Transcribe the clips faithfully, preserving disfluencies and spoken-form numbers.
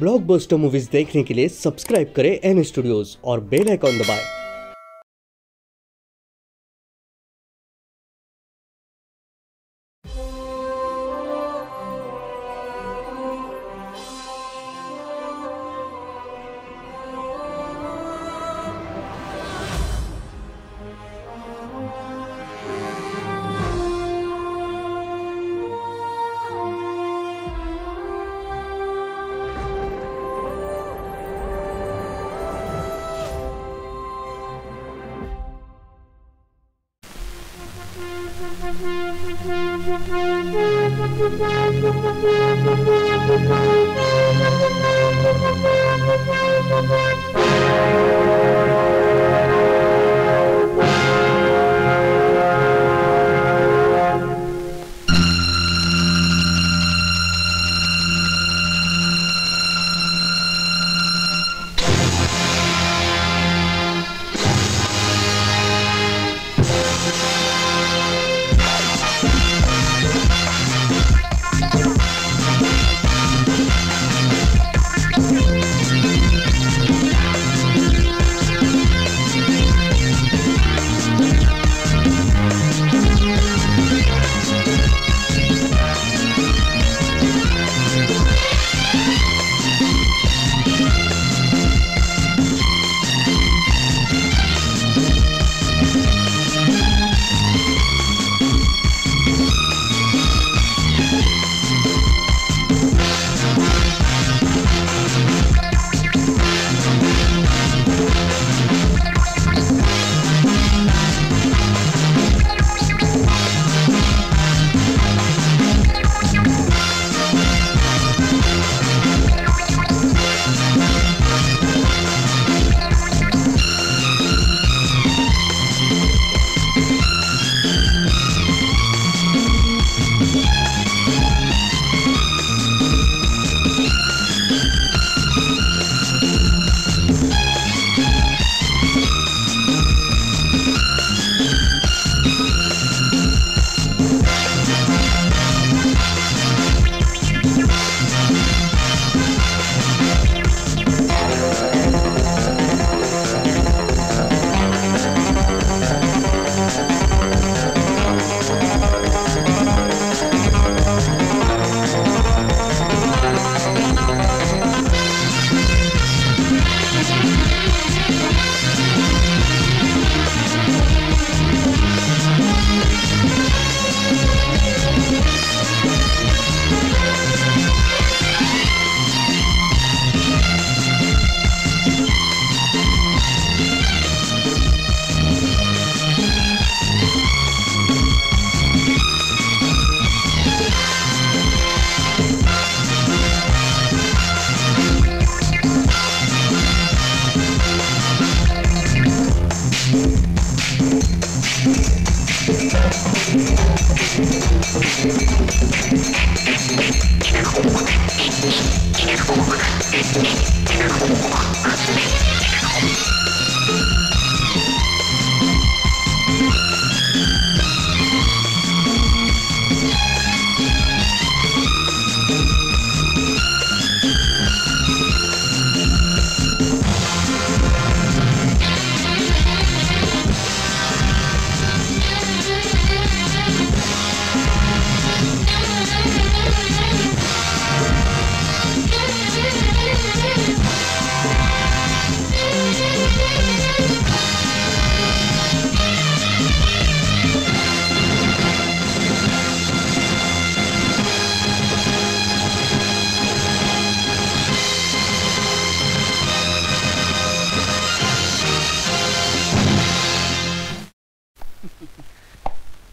Blockbuster movies देखने के लिए सब्सक्राइब करें एन स्टूडियोज और बेल आइकॉन दबाएं।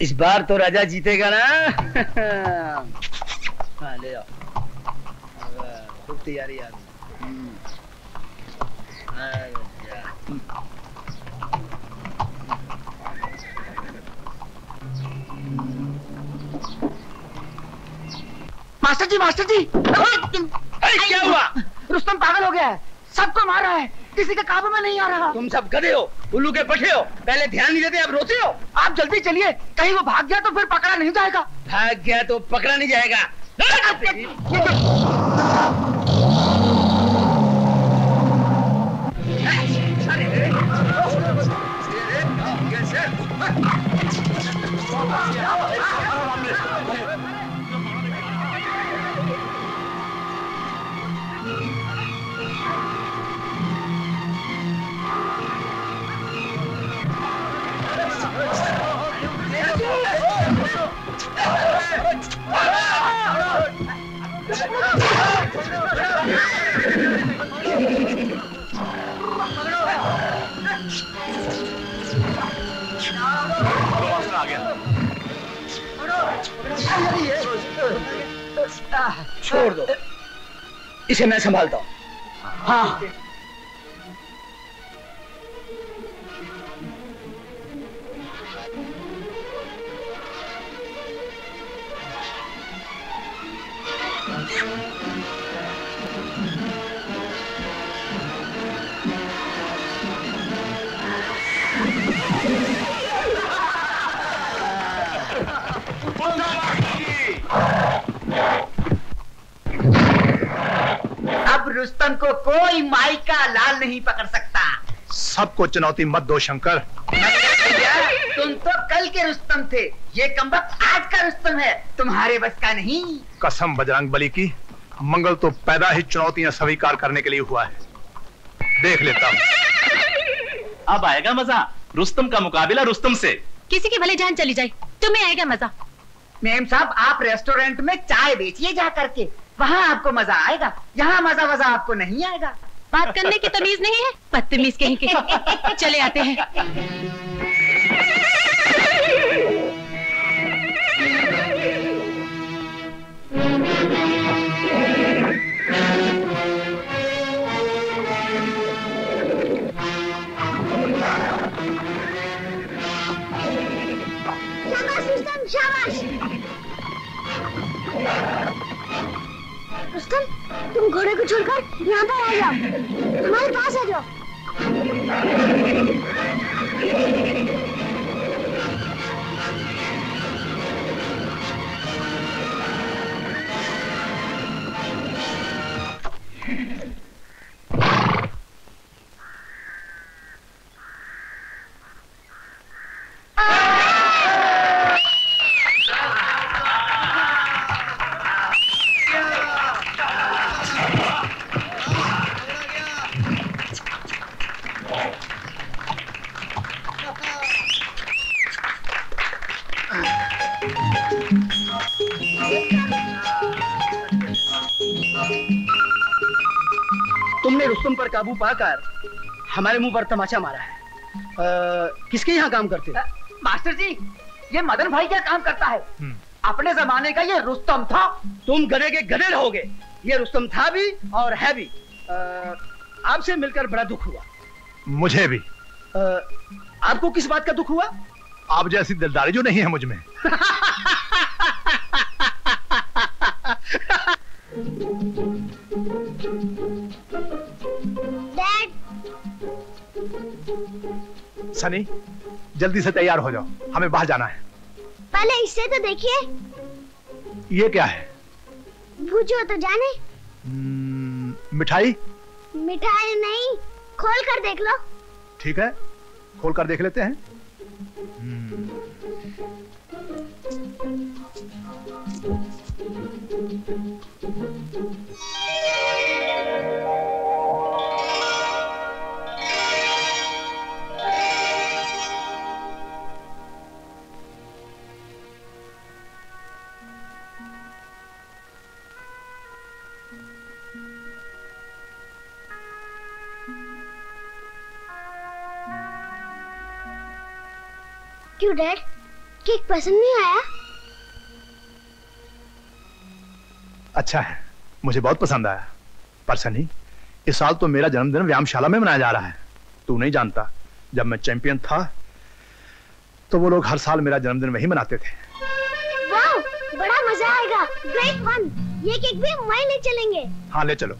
इस बार तो राजा जीतेगा ना। हाँ ले जाओ, खूब तैयारी यार। मास्टर जी मास्टर जी क्या हुआ? रुस्तम पागल हो गया है, सबको मार रहा है, किसी के काबू में नहीं आ रहा। तुम सब गधे हो, उल्लू के पटे हो, पहले ध्यान नहीं देते अब रोते हो। आप जल्दी चलिए, कहीं वो भाग गया तो फिर पकड़ा नहीं जाएगा। भाग गया तो पकड़ा नहीं जाएगा। आ गया। छोड़ दो, इसे मैं संभालता हूँ। हाँ रुस्तम को कोई माई का लाल नहीं पकड़ सकता। सबको चुनौती मत दो शंकर। तुम तो कल के रुस्तम थे, ये कमबख्त आज का रुस्तम है, तुम्हारे बस का नहीं। कसम बजरंगबली की, मंगल तो पैदा ही चुनौतियां स्वीकार करने के लिए हुआ है। देख लेता हूँ अब आएगा मजा। रुस्तम का मुकाबला रुस्तम से। किसी की भले जान चली जाए, तुम्हें आएगा मजा। मेम साहब, आप रेस्टोरेंट में चाय बेचिए जा करके, वहाँ आपको मजा आएगा, यहाँ मजा मजा आपको नहीं आएगा। बात करने की तमीज नहीं है, बदतमीज कहीं के। चले आते हैं। शाबाश रुस्तम, शाबाश। रुस्तम, तुम घोड़े को छोड़कर यहाँ पर आ जाओ, हमारे पास आ जाओ। तुम पर काबू पाकर हमारे मुंह पर तमाचा मारा है। आ, किसके यहाँ काम करते हो? मास्टर जी, ये मदन भाई क्या काम करता है? अपने जमाने का ये रुस्तम था। तुम गधे के गधे रहोगे। ये रुस्तम था भी और है भी। आपसे मिलकर बड़ा दुख हुआ। मुझे भी। आ, आपको किस बात का दुख हुआ? आप जैसी दिलदारी जो नहीं है मुझ में। सनी, जल्दी से तैयार हो जाओ, हमें बाहर जाना है। पहले इसे तो देखिए। ये क्या है? बुझो तो जाने। मिठाई? मिठाई नहीं, खोल कर देख लो। ठीक है, खोल कर देख लेते हैं। क्यों डैड, केक पसंद नहीं आया? अच्छा है, मुझे बहुत पसंद आया। पर सनी, इस साल तो मेरा जन्मदिन व्यायामशाला में मनाया जा रहा है। तू नहीं जानता, जब मैं चैंपियन था तो वो लोग हर साल मेरा जन्मदिन वहीं मनाते थे। वाह, बड़ा मजा आएगा। ग्रेट वन, ये केक भी मैं ले चलेंगे। हाँ ले चलो।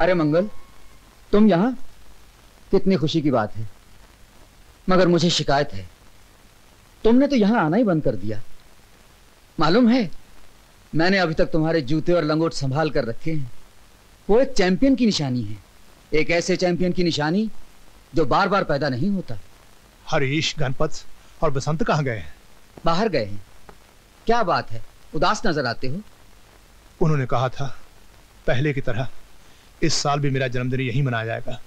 अरे मंगल, तुम यहाँ? कितनी खुशी की बात है, मगर मुझे शिकायत है, तुमने तो यहाँ आना ही बंद कर दिया। मालूम है, मैंने अभी तक तुम्हारे जूते और लंगोट संभाल कर रखे हैं। वो एक चैंपियन की निशानी है, एक ऐसे चैंपियन की निशानी जो बार बार पैदा नहीं होता। हरीश, गणपत और बसंत कहाँ गए हैं? बाहर गए हैं। क्या बात है, उदास नजर आते हो? उन्होंने कहा था पहले की तरह इस साल भी मेरा जन्मदिन यहीं मनाया जाएगा।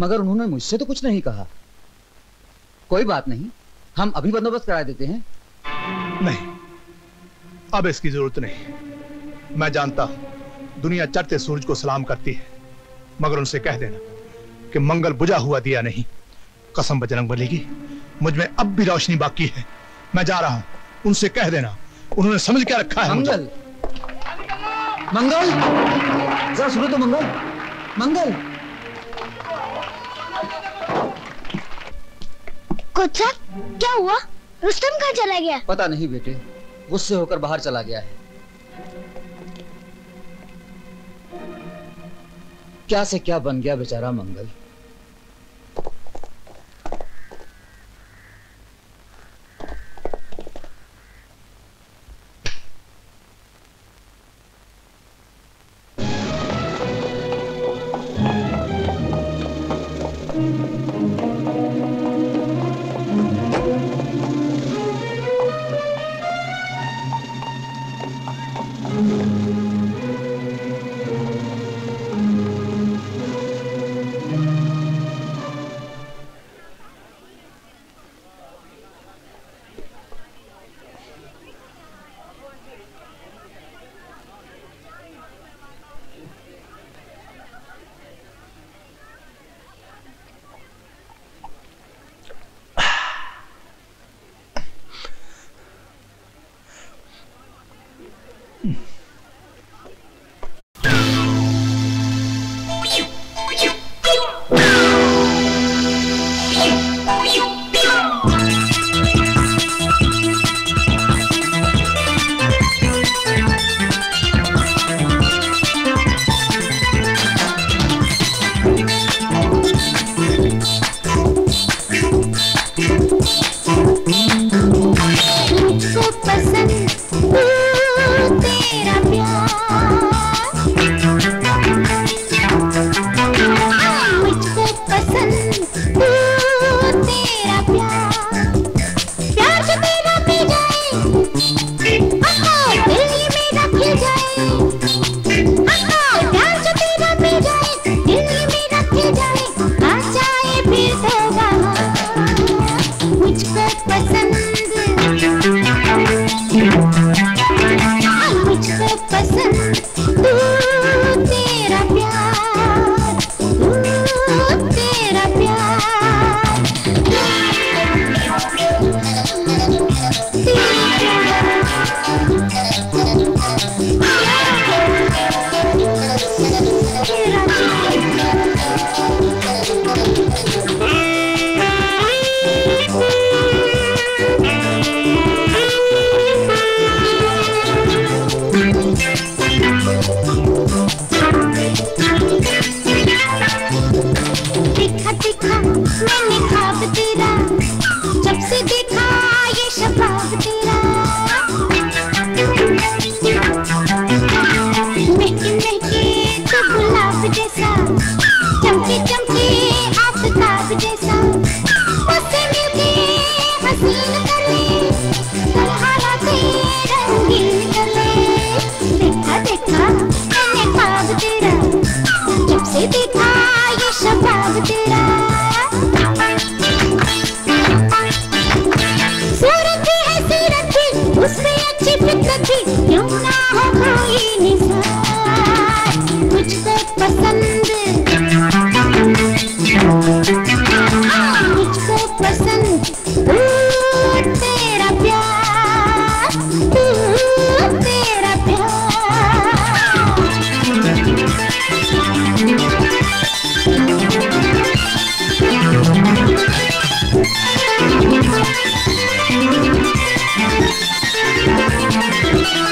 मगर उन्होंने मुझसे तो कुछ नहीं कहा। कोई बात नहीं, हम अभी बंदोबस्त करा देते हैं। नहीं, अब इसकी जरूरत नहीं। मैं जानता हूं दुनिया चढ़ते सूरज को सलाम करती है, मगर उनसे कह देना कि मंगल बुझा हुआ दिया नहीं, कसम बजरंग बली की, मुझ में अब भी रोशनी बाकी है। मैं जा रहा हूं, उनसे कह देना उन्होंने समझ क्या रखा है। मंगल, मंगल, जरा सुनो तो मंगल, मंगल, कुछ क्या हुआ? रुस्तम कहाँ चला गया? पता नहीं बेटे, गुस्से होकर बाहर चला गया है। क्या से क्या बन गया बेचारा मंगल।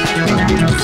Thank you.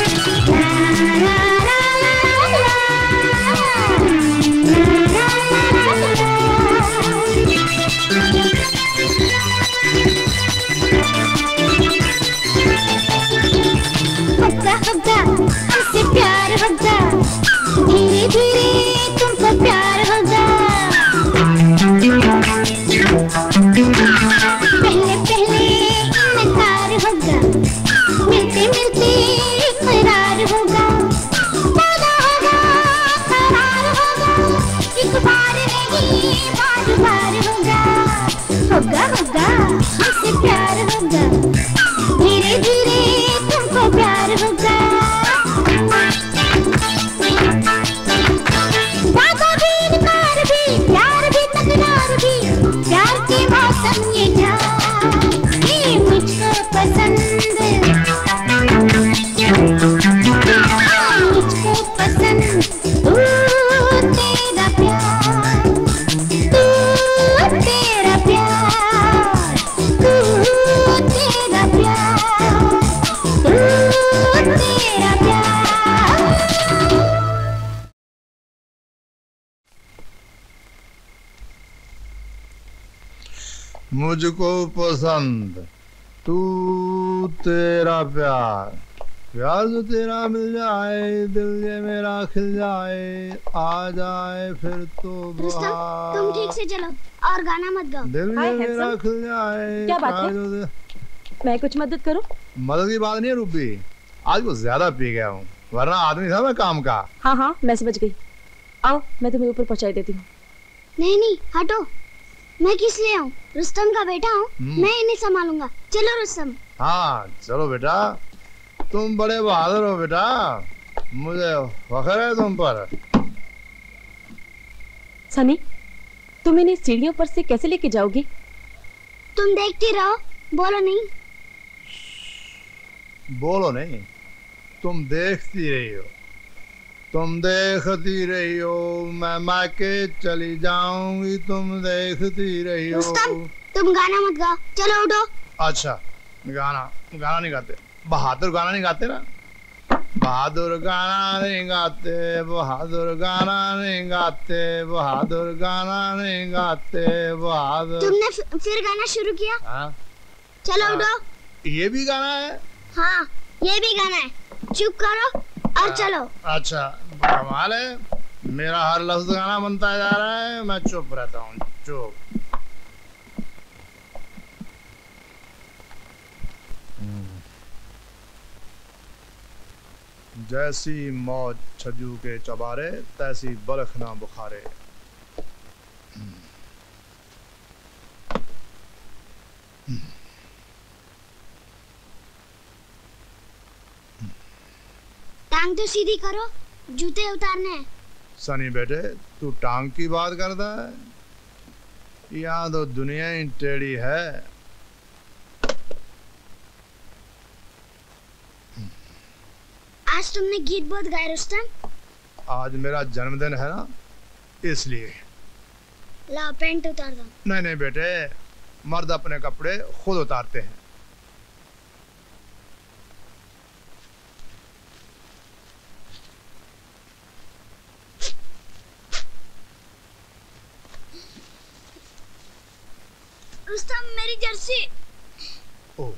मुझको पसंद तू तेरा प्यार, प्यार जो तेरा मिल जाए, दिल ये मेरा खिल जाए, आ जाए फिर तो बहार। तुम ठीक से चलो और गाना मत गाओ। दिल ये मेरा खिल जाए। क्या बात है? मैं कुछ मदद करूं? मदद की बात नहीं है रूबी, आज कुछ ज्यादा पी गया हूँ, वरना आदमी था मैं काम का। हाँ हाँ मैं समझ गई, आओ मैं तुम्हें ऊपर पहुँचाई देती हूँ। नहीं नहीं हटो, मैं किस लिए आऊँ? रुस्तम का बेटा हूँ मैं, इन्हें संभालूंगा। चलो रुस्तम। हाँ चलो बेटा, तुम बड़े बहादुर हो बेटा, मुझे फख्र है तुम पर। सनी तुम इन्हें सीढ़ियों पर से कैसे लेके जाओगी? तुम देखती रहो, बोलो नहीं बोलो नहीं। तुम देखती रही हो, तुम देखती रही हो, मैं माके चली जाऊंगी, तुम देखती रही हो। तुम गाना मत गाओ, चलो उठो। अच्छा गाना गाना नहीं गाते, बहादुर गाना नहीं गाते ना, बहादुर गाना नहीं गाते, बहादुर गाना नहीं गाते, बहादुर गाना नहीं गाते, बहादुर। तुमने फिर गाना शुरू किया। हाँ चलो उठो। ये भी गाना है? हाँ ये भी गाना है। चुप करो और चलो। अच्छा कमाल है, मेरा हर लफ्ज गाना बनता जा रहा है, मैं चुप रहता हूँ। चुप। जैसी मौज छज्जू के चबारे, तैसी बलख ना बुखारे। टांग तो सीधी करो, जूते उतारने। सनी बेटे तू टांग की बात करता है, यहाँ तो दुनिया ही टेढ़ी है। आज तुमने गीत बहुत गाया रुस्तम। आज मेरा जन्मदिन है ना इसलिए। ला पैंट उतार दो। नहीं नहीं बेटे, मर्द अपने कपड़े खुद उतारते हैं। रुस्तम मेरी जर्सी। ओ।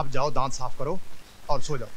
अब जाओ दांत साफ करो और सो जाओ।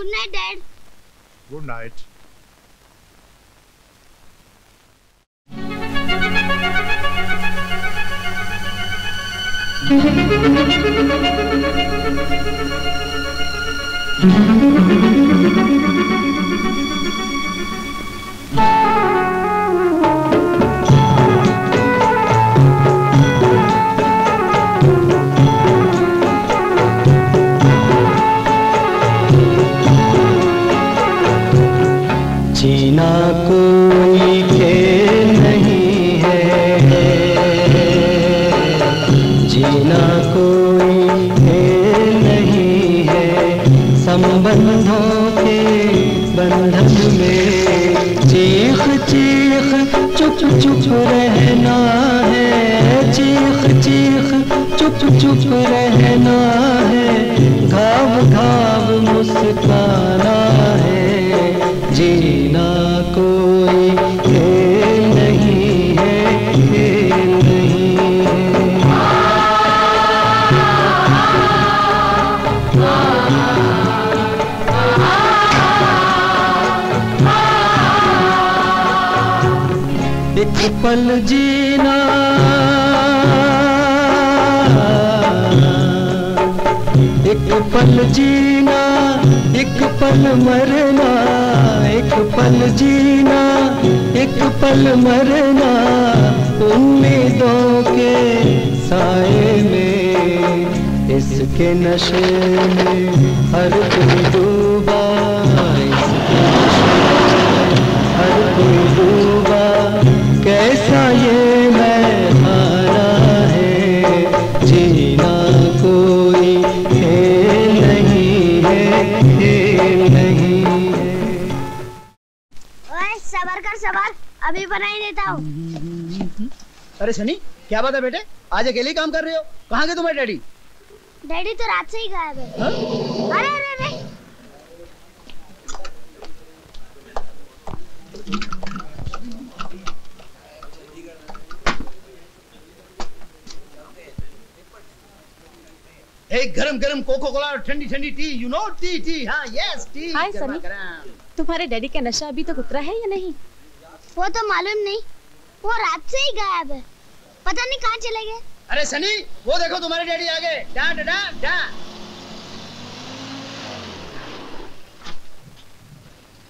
Good night, Dad. Good night. जीना कोई खेल नहीं है, जीना कोई खेल नहीं है, संबंधों के बंधन में चीख चीख चुप चुप रहना है। चुप रहना है, घाव घाव मुस्काना है, जीना कोई खेल नहीं है, खेल नहीं है। एक पल जीना एक पल जीना, एक पल मरना, एक पल जीना, एक पल मरना, उम्मीदों के साए में इसके नशे में हर कोई डूबा, इसके नशे में हर कोई डूबा, कैसा ये मैं हारा है, जीना कोई सवाल अभी बना ही देता हूँ। अरे सनी, क्या बात है बेटे, आज अकेले काम कर रहे हो? कहाँ गए तुम्हारे डैडी? डैडी तो रात से ही गायब है। अरे अरे अरे, एक गरम गरम कोको कोला और ठंडी ठंडी tea, you know tea tea. हाँ यस टी। हाय सनी, तुम्हारे डैडी का नशा अभी तक उतरा है या नहीं? वो तो मालूम नहीं, वो रात से ही गायब है, पता नहीं कहाँ चले गए। अरे सनी, वो देखो तुम्हारे डैडी आ गए। डा डा डा।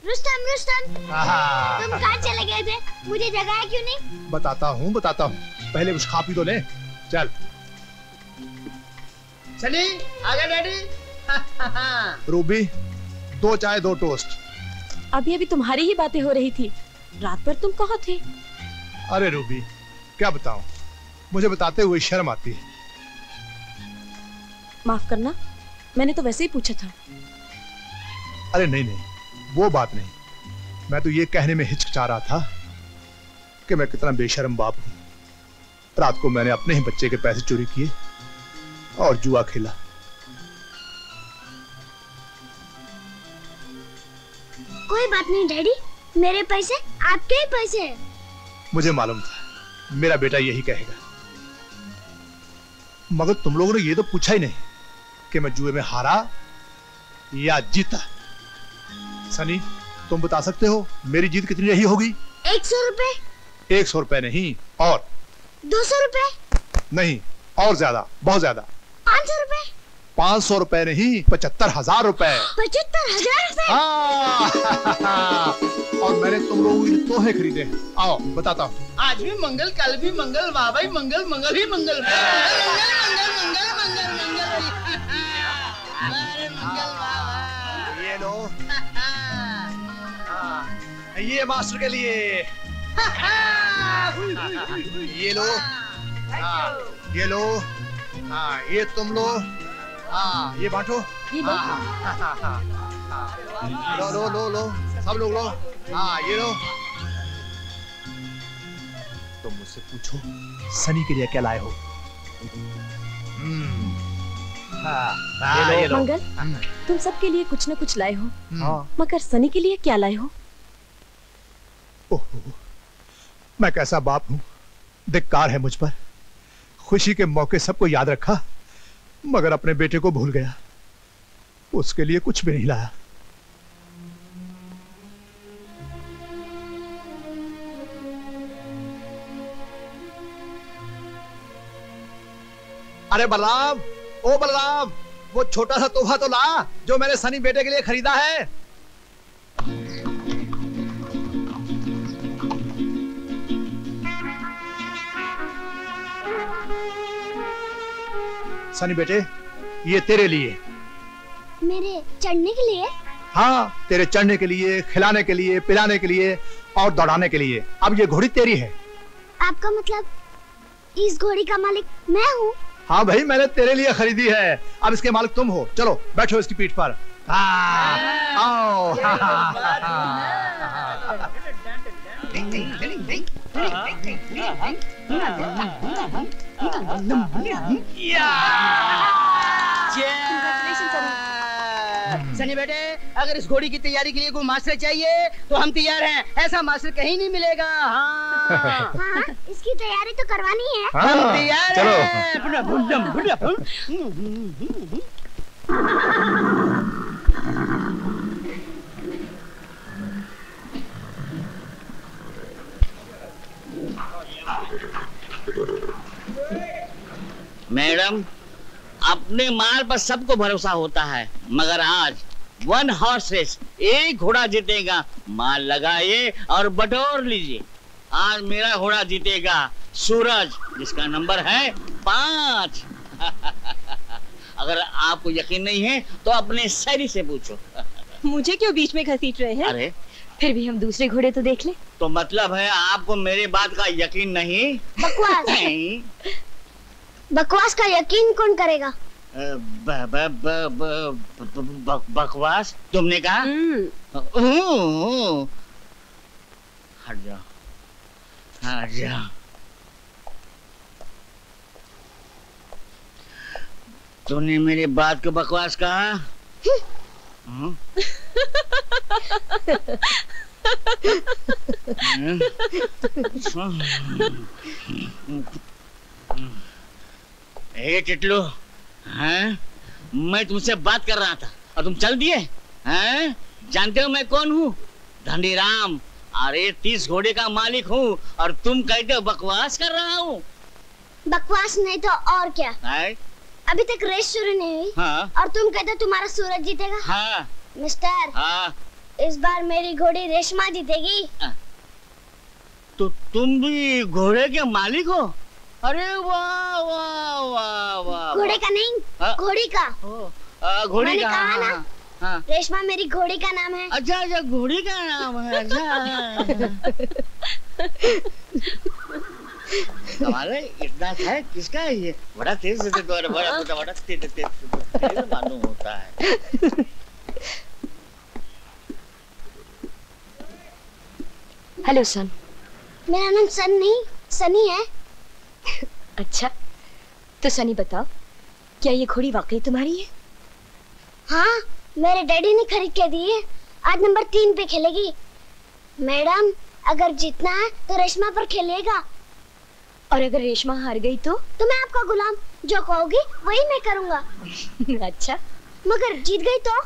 रुस्तम रुस्तम, तुम कहाँ चले गए थे? मुझे जगाया क्यों नहीं? बताता हूँ बताता हूँ, पहले कुछ खा पी तो ले। चल सनी, आ गए डैडी। रूबी, दो चाय दो टोस्ट। अभी अभी तुम्हारी ही बातें हो रही थी, रात भर तुम कहाँ थे? अरे रूबी, क्या बताऊं, मुझे बताते हुए शर्म आती है। माफ करना, मैंने तो वैसे ही पूछा था। अरे नहीं नहीं, वो बात नहीं, मैं तो ये कहने में हिचकिचा रहा था कि मैं कितना बेशर्म बाप हूँ। रात को मैंने अपने ही बच्चे के पैसे चोरी किए और जुआ खेला। कोई बात नहीं डैडी, मेरे पैसे आपके ही पैसे हैं। मुझे मालूम था मेरा बेटा यही कहेगा, मगर तुम लोगों ने ये तो पूछा ही नहीं कि मैं जुए में हारा या जीता। सनी, तुम बता सकते हो मेरी जीत कितनी रही होगी? एक सौ रुपए। एक सौ रुपए नहीं, और दो सौ रुपए नहीं, और ज्यादा, बहुत ज्यादा। पाँच सौ रुपए। पाँच सौ रुपए नहीं, पचहत्तर हजार रुपए। पचहत्तर हजार रुपए। और मैंने तुम लोगों के तोहे खरीदे हैं। आओ बताता हूँ। आज भी मंगल, कल भी मंगल, वाह भाई मंगल, मंगल ही मंगल। ये लो, ये मास्टर के लिए। ये लो, ये लो, हाँ ये तुम लो, हाँ ये बांटो। लो लो लो लो, सब लोग लो। हाँ ये लो। तो मुझसे पूछो सनी के लिए क्या लाए हो? हाँ ये लो। मंगल, तुम सबके लिए कुछ न कुछ लाए हो, मगर सनी के लिए क्या लाए हो? ओहो, मैं कैसा बाप हूँ, धिक्कार है मुझ पर। खुशी के मौके सबको याद रखा, मगर अपने बेटे को भूल गया, उसके लिए कुछ भी नहीं लाया। अरे बलराम, ओ बलराम, वो छोटा सा तोहफा तो ला जो मैंने सनी बेटे के लिए खरीदा है। सनी बेटे, ये तेरे लिए। मेरे चढ़ने के लिए? हाँ, तेरे चढ़ने के लिए, खिलाने के लिए, पिलाने के लिए और दौड़ाने के लिए। अब ये घोड़ी तेरी है। आपका मतलब इस घोड़ी का मालिक मैं हूँ? हाँ भाई, मैंने तेरे लिए खरीदी है, अब इसके मालिक तुम हो। चलो बैठो इसकी पीठ पर। हाँ, आओ। सनी बेटे, अगर इस घोड़ी की तैयारी के लिए कोई मास्टर चाहिए तो हम तैयार हैं। ऐसा मास्टर कहीं नहीं मिलेगा। हाँ, हाँ इसकी तैयारी तो करवानी है। हाँ, हम तैयार हैं। बुड़ा, बुड़ा, बुड़ा, बुड़ा। मैडम, अपने माल पर सबको भरोसा होता है, मगर आज वन हॉर्स रेस, एक घोड़ा जीतेगा। माल लगाइए और बटोर लीजिए। आज मेरा घोड़ा जीतेगा, सूरज, जिसका नंबर है पांच। अगर आपको यकीन नहीं है तो अपने सैरी से पूछो। मुझे क्यों बीच में घसीट रहे हैं? अरे फिर भी हम दूसरे घोड़े तो देख ले। तो मतलब है आपको मेरे बात का यकीन नहीं? बकवास नहीं। बकवास का यकीन कौन करेगा? बकवास तुमने कहा? हट जाओ, हट जाओ। तूने मेरी बात को बकवास कहा? हे टिटलू, हाँ? मैं तुमसे बात कर रहा था और तुम चल दिए। हाँ? जानते हो मैं कौन हूँ? धनीराम। अरे तीस घोड़े का मालिक हूँ और तुम कहते हो बकवास कर रहा हूँ। बकवास नहीं तो और क्या। है? अभी तक रेस शुरू नहीं हुई। हाँ? और तुम कहते हो तुम्हारा सूरज जीतेगा। हाँ? मिस्टर, हाँ? इस बार मेरी घोड़ी रेशमा जीतेगी। हाँ? तो तुम भी घोड़े के मालिक हो? अरे वाह वाह वाह वाह। घोड़े का नहीं, घोड़ी का। घोड़ी का कहा ना। हाँ। रेशमा मेरी घोड़ी का नाम है। अच्छा अच्छा, घोड़ी का नाम है। अच्छा, इतना है किसका है ये? बड़ा तेज तेज बड़ा तेज तेज मालूम होता है। Hello son. मेरा नाम सन नहीं सनी है। अच्छा, तो सनी बताओ, क्या ये घोड़ी वाकई तुम्हारी है? हाँ, मेरे डैडी ने खरीद के दी है। आज नंबर तीन पे खेलेगी। मैडम, अगर जीतना है तो रेशमा पर खेलेगा। और अगर रेशमा हार गई तो? तो मैं आपका गुलाम, जो कहोगी वही मैं करूँगा। अच्छा, मगर जीत गई तो?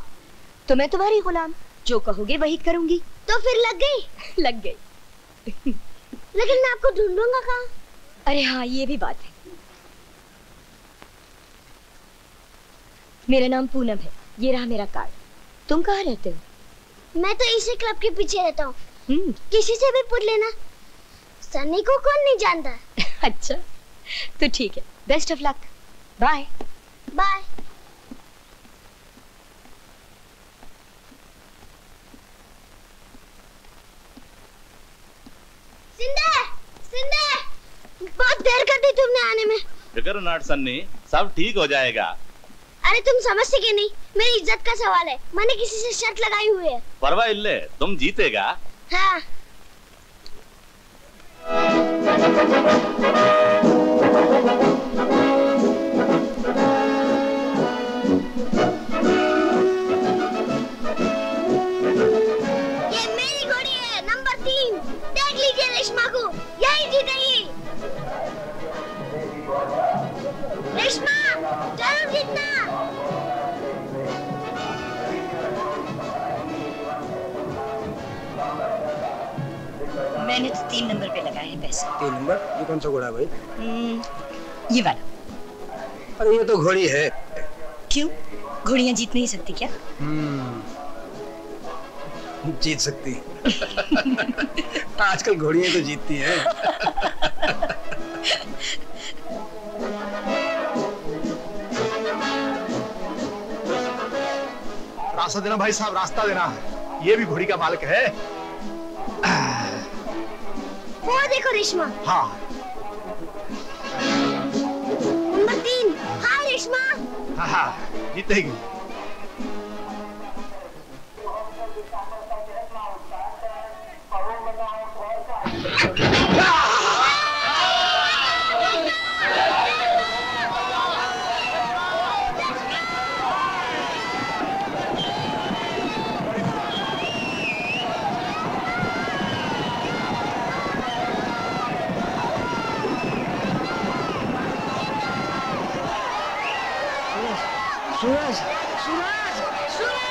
तो मैं तुम्हारी गुलाम, जो कहोगे वही करूँगी। तो फिर लग गई। लग गई। लेकिन मैं आपको ढूंढूंगा कहाँ? अरे हाँ, ये भी बात है। मेरा नाम पूनम है, ये रहा मेरा कार्ड। तुम कहाँ रहते हो? मैं तो इसी क्लब के पीछे रहता हूँ। किसी से भी पूछ लेना, सनी को कौन नहीं जानता। अच्छा, तो ठीक है, best of luck, bye bye. Shinde, Shinde, बहुत देर कर दी तुमने आने में। फिक्र ना सन्नी, सब ठीक हो जाएगा। अरे तुम समझते कि नहीं, मेरी इज्जत का सवाल है। मैंने किसी से शर्त लगाई हुई है। परवाह इल्ले, तुम जीतेगा। हाँ। ये मेरी घोड़ी है, नंबर तीन। देख लीजिए रेशमा को, यही जीतेगी। रेशमा, जरूर जीतना। मैंने तो तीन नंबर पे लगाए हैं पैसे। तीन नंबर? ये कौन सा घोड़ा भाई? ये वाला। अरे ये तो घोड़ी है। क्यों? घोड़ियां जीत नहीं सकती क्या? हम्म, जीत सकती। आजकल घोड़ियां तो जीतती हैं। रास्ता देना भाई साहब, रास्ता देना। ये भी घोड़ी का मालिक है। वो देखो रेशमा। हाँ, नंबर तीन। हाँ रेशमा। हाँ हाँ, जीतेगी। सूरज सूरज सूरज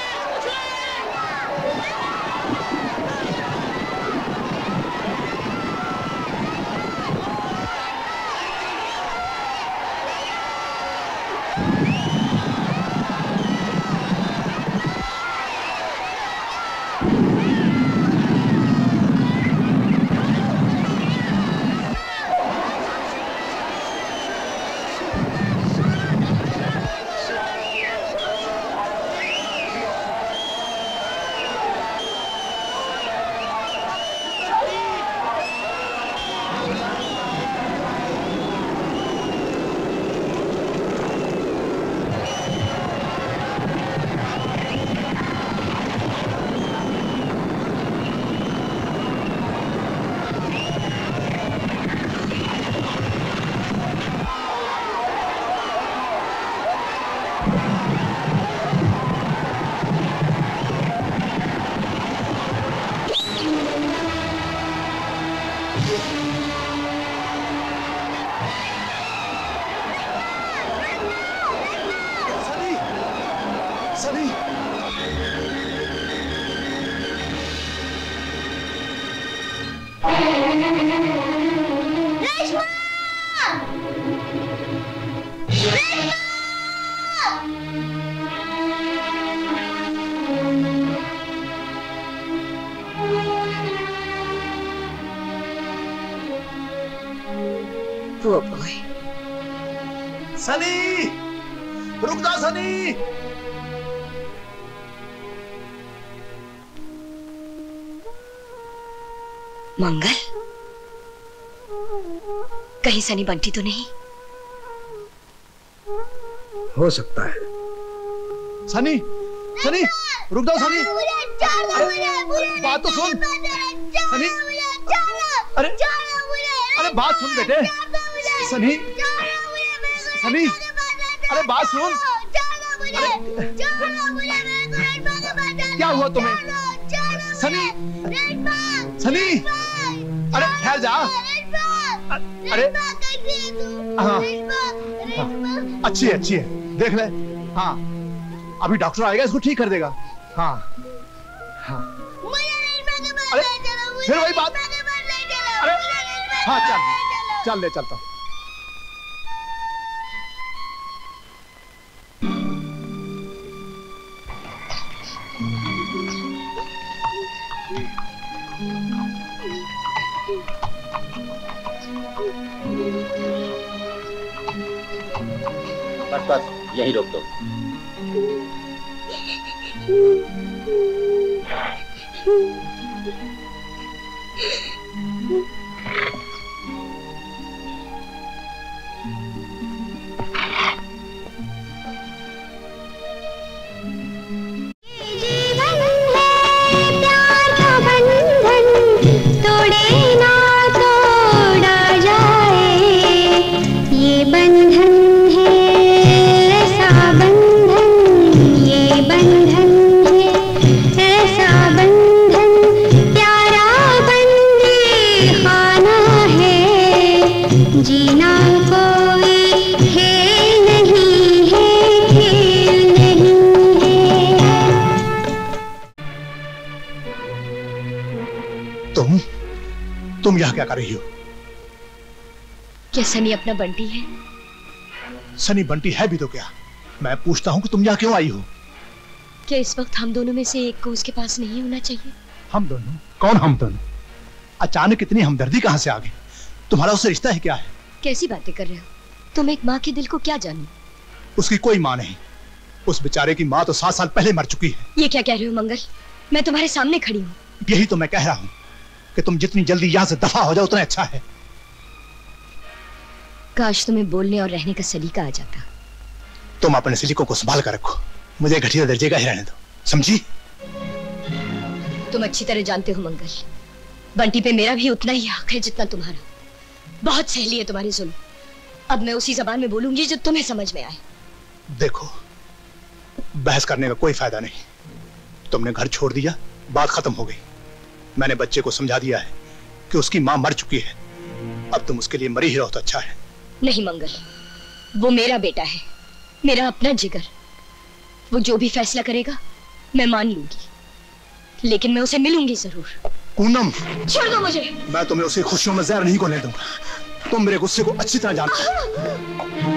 सनी, रुक जा सनी। मंगल, कहीं सनी बंटी तो नहीं? हो सकता है। सनी, सनी, रुक जा सनी। बात तो सुन। सनी, अरे, अरे बात सुन बेटे। सनी सनी, अरे बात सुन। क्या हुआ तुम्हें? सनी, सनी, अरे ठहर जा। अरे हाँ, अच्छी है अच्छी है, देख ले। हाँ, अभी डॉक्टर आएगा, इसको ठीक कर देगा। हाँ हाँ, अरे फिर वही बात। अरे हाँ, चल चल ले, चलता हूँ। बस बस यही रोक दो। तुम यहाँ क्या कर रही हो? क्या सनी अपना बंटी है? सनी बंटी है भी तो क्या? मैं पूछता हूँ कि तुम यहाँ क्यों आई हो? क्या इस वक्त हम दोनों में से एक को उसके पास नहीं होना चाहिए? हम दोनों? कौन हम दोनों? अचानक इतनी हमदर्दी कहाँ से आ गई? तुम्हारा उससे रिश्ता है क्या है? कैसी बातें कर रहे हो? तुम एक माँ के दिल को क्या जानो? उसकी कोई माँ नहीं। उस बेचारे की माँ तो सात साल पहले मर चुकी है। ये क्या कह रहे हो मंगल? मैं तुम्हारे सामने खड़ी हूँ। यही तो मैं कह रहा हूँ कि तुम जितनी जल्दी यहाँ से दफा हो जाओ उतना अच्छा है। काश तुम्हें बोलने और रहने का सलीका आ जाता। तुम अपने सलीकों को संभाल कर रखो, मुझे घटिया दर्जे का ही रहने दो, समझी? तुम अच्छी तरह जानते हो मंगल, बंटी पे मेरा भी उतना ही हक है जितना तुम्हारा। बहुत सह ली है तुम्हारी जुल्म। अब मैं उसी जबान में बोलूंगी जो तुम्हें समझ में आए। देखो, बहस करने का कोई फायदा नहीं। तुमने घर छोड़ दिया, बात खत्म हो गई। मैंने बच्चे को समझा दिया है कि उसकी माँ मर चुकी है। अब तुम उसके लिए मरी ही रहो तो अच्छा है। नहीं मंगल, वो मेरा बेटा है, मेरा अपना जिगर। वो जो भी फैसला करेगा मैं मान लूंगी, लेकिन मैं उसे मिलूंगी जरूर। पूनम, छोड़ दो मुझे। मैं तुम्हें उसकी खुशियों में जहर नहीं घोलने दूंगा। तुम मेरे गुस्से को अच्छी तरह जानती हो।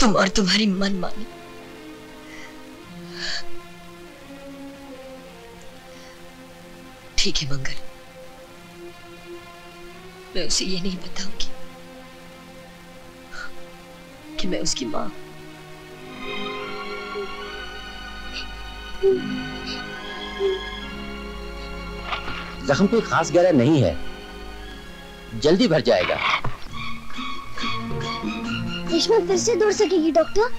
तुम और तुम्हारी मनमानी। ठीक है मंगल, मैं उसे ये नहीं बताऊंगी कि मैं उसकी मां। जख्म कोई खास गहरा नहीं है, जल्दी भर जाएगा। रेशमा फिर से दौड़ सकेगी डॉक्टर?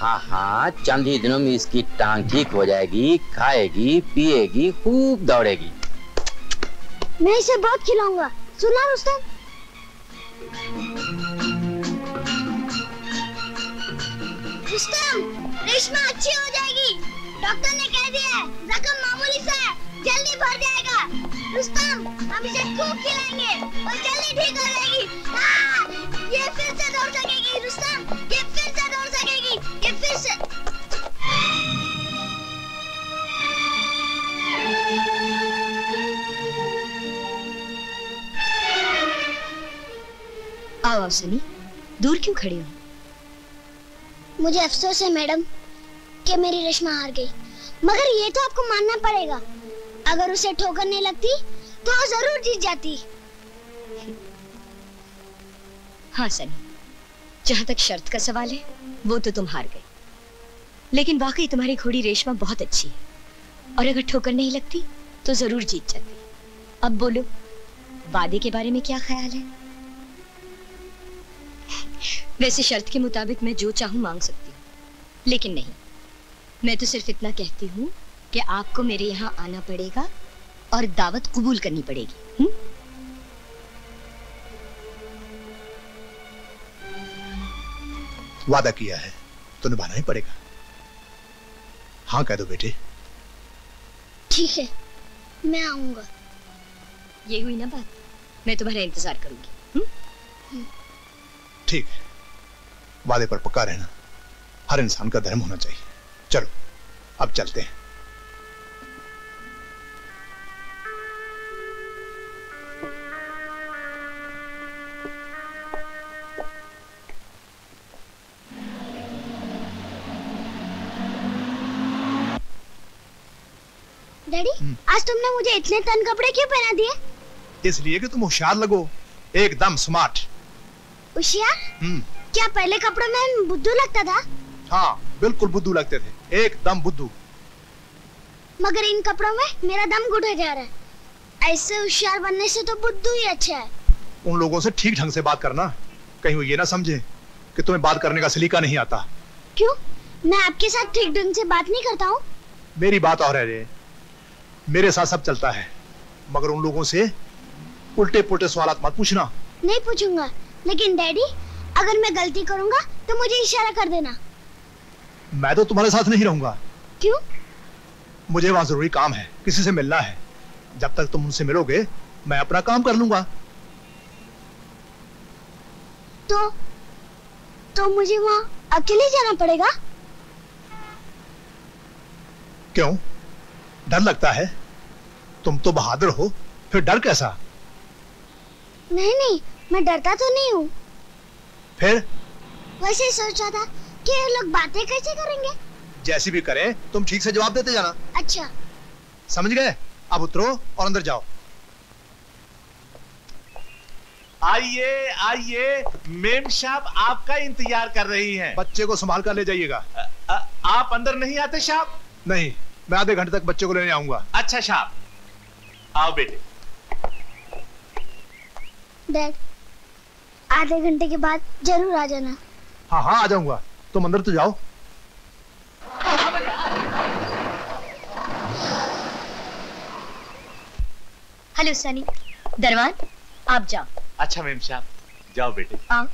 हाँ हाँ, चंद ही दिनों में इसकी टांग ठीक हो जाएगी, खाएगी, पिएगी, खूब दौड़ेगी। मैं इसे बहुत खिलाऊंगा, सुना रुस्तम? रुस्तम, रेशमा अच्छी हो जाएगी। डॉक्टर ने कह दिया है, जख्म मामूली सा है, जल्दी भर जाएगा। रुस्तम, हम इसे खूब खिलाएंगे और जल्दी ठीक हो जाएगी। ये फिर से दौड़ सकेगी। रुस्तम, ये फिर से दौड़ सकेगी, ये फिर से। आओ आओ सनी, दूर क्यों खड़ी हो? मुझे अफसोस है मैडम कि मेरी रेशमा हार गई, मगर ये तो आपको मानना पड़ेगा, अगर उसे ठोकरने लगती तो वो जरूर जीत जाती। हाँ सनी, जहाँ तक शर्त का सवाल है वो तो तुम हार गई, लेकिन वाकई तुम्हारी घोड़ी रेशमा बहुत अच्छी है और अगर ठोकर नहीं लगती तो जरूर जीत जाती। अब बोलो, वादे के बारे में क्या ख्याल है? वैसे शर्त के मुताबिक मैं जो चाहूँ मांग सकती हूँ, लेकिन नहीं, मैं तो सिर्फ इतना कहती हूँ कि आपको मेरे यहाँ आना पड़ेगा और दावत कबूल करनी पड़ेगी। हुँ? वादा किया है तो निभाना ही पड़ेगा। हाँ कह दो बेटे। ठीक है, मैं आऊंगा। ये हुई ना बात, मैं तुम्हारा इंतजार करूंगी। हुँ? ठीक है, वादे पर पक्का रहना हर इंसान का धर्म होना चाहिए। चलो अब चलते हैं। डैडी, आज तुमने मुझे इतने तन कपड़े क्यों पहना दिए? इसलिए कि तुम होशियार लगो, एकदम स्मार्ट। होशियार? क्या पहले कपड़ों में बुद्धू लगता था? हाँ बिल्कुल बुद्धू लगते थे, एकदम बुद्धू। मगर इन कपड़ों में मेरा दम घुट जा रहा है। ऐसे होशियार बनने से तो बुद्धू ही अच्छा है। उन लोगों से ठीक ढंग से बात करना, कहीं वो ये ना समझे कि तुम्हें बात करने का सलीका नहीं आता। क्यों? मैं आपके साथ ठीक ढंग से बात नहीं करता हूँ। मेरी बात और है, मेरे साथ सब चलता है, मगर उन लोगों से उल्टे पुल्टे सवाल मत पूछना। नहीं पूछूंगा, लेकिन डैडी अगर मैं गलती करूंगा तो मुझे इशारा कर देना। मैं तो तुम्हारे साथ नहीं रहूंगा। क्यों? मुझे वहाँ जरूरी काम है, किसी से मिलना है। जब तक तुम उनसे मिलोगे मैं अपना काम कर लूंगा। तो तो मुझे वहाँ अकेले जाना पड़ेगा? क्यों, डर लगता है? तुम तो बहादुर हो, फिर डर कैसा? नहीं नहीं, मैं डरता तो नहीं हूँ। फिर? वैसे सोचा था कि ये लोग बातें कैसे करेंगे। जैसी भी करें तुम ठीक से जवाब देते जाना। अच्छा समझ गए? अब उतरो और अंदर जाओ। आइए आइए, मेम साहब आपका इंतजार कर रही हैं। बच्चे को संभाल कर ले जाइएगा। आप अंदर नहीं आते साहब? नहीं, मैं आधे घंटे तक बच्चे को लेने आऊंगा। अच्छा साहब, आओ बेटे। डैड, आधे घंटे के बाद जरूर आ जाना। हाँ हाँ आ जाऊंगा, तुम अंदर तो जाओ। हेलो सनी, दरवान आप जाओ। अच्छा मैम साहब, जाओ बेटे। आओ।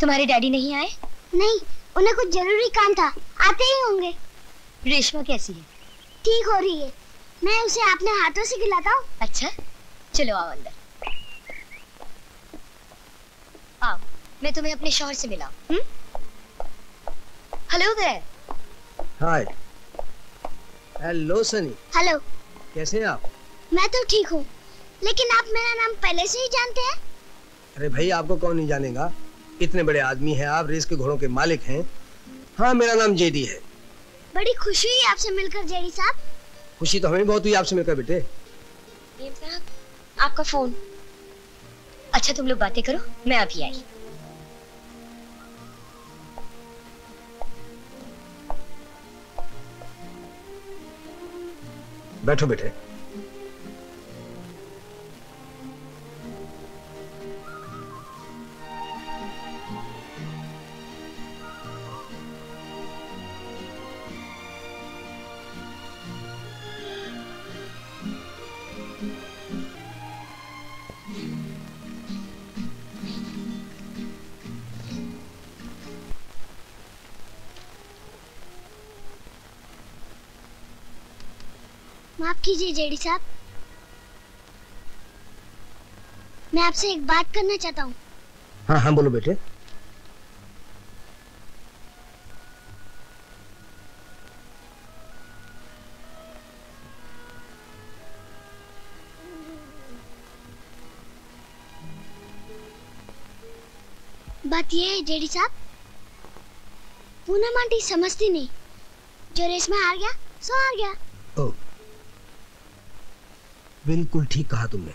तुम्हारे डैडी नहीं आए? नहीं, उन्हें कुछ जरूरी काम था, आते ही होंगे। रेशमा कैसी है? ठीक हो रही है, मैं उसे अपने हाथों से खिलाता हूँ। अच्छा चलो आओ अंदर। आओ, मैं तुम्हें अपने शौहर से मिला। Hello there. Hi. Hello Sunny. Hello. कैसे हैं आप? मैं तो ठीक हूँ, लेकिन आप मेरा नाम पहले से ही जानते हैं? अरे भाई, आपको कौन नहीं जानेगा, इतने बड़े आदमी हैं आप, रेस के घोड़ों के मालिक हैं। हाँ, मेरा नाम जेडी है। बड़ी खुशी हुई आपसे मिलकर जेडी साहब। खुशी तो हमें बहुत हुई आपसे मिलकर बेटे। भीम साहब, आपका फोन। अच्छा तुम लोग बातें करो, मैं अभी आई। बैठो बेटे। माफ कीजिए जेडी साहब, मैं आपसे एक बात करना चाहता हूँ। हाँ हाँ बोलो बेटे। बात ये है जेडी साहब, पूनम आंटी समझती नहीं, जो रेशमा हार गया सो हार गया। ओ, बिल्कुल ठीक कहा तुमने।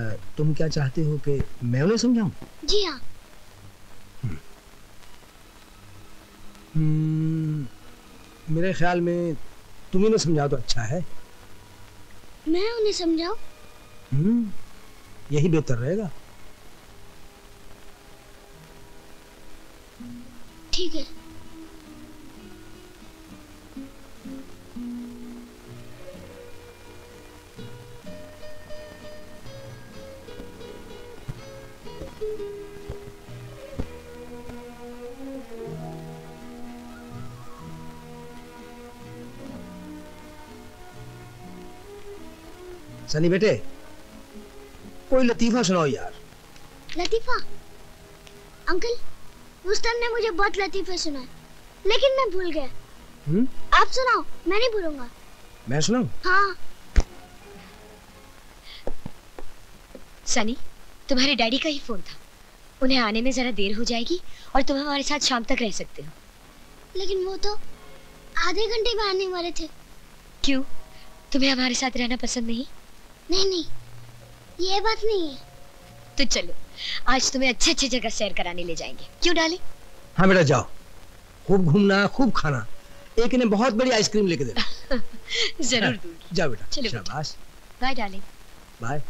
आ, तुम क्या चाहते हो कि मैं उन्हें समझाऊं? जी हाँ। मेरे ख्याल में तुम इन्हें समझाओ तो अच्छा है। मैं उन्हें समझाऊं? हम्म, यही बेहतर रहेगा। ठीक है। सनी बेटे, कोई लतीफा सुनाओ यार। लतीफा? अंकल, रुस्तम ने मुझे बहुत लतीफे सुनाए, लेकिन मैं भूल गया। हम्म? आप सुनाओ, मैं नहीं भूलूंगा। मैं सुनाऊं? हाँ। सनी, तुम्हारे डैडी का ही फोन था, उन्हें आने में जरा देर हो जाएगी और तुम हमारे साथ शाम तक रह सकते हो। लेकिन वो तो आधे घंटे में आने वाले थे। क्यों, तुम्हें हमारे साथ रहना पसंद नहीं? नहीं नहीं, ये बात नहीं है। तो चलो, आज तुम्हें अच्छे अच्छे जगह सैर कराने ले जाएंगे, क्यों डाले? हाँ बेटा जाओ, खूब घूमना, खूब खाना, एक ने बहुत बड़ी आइसक्रीम लेके देना। जरूर दूंगी। जाओ बेटा, चलो शाबाश। बाय डाले। बाय।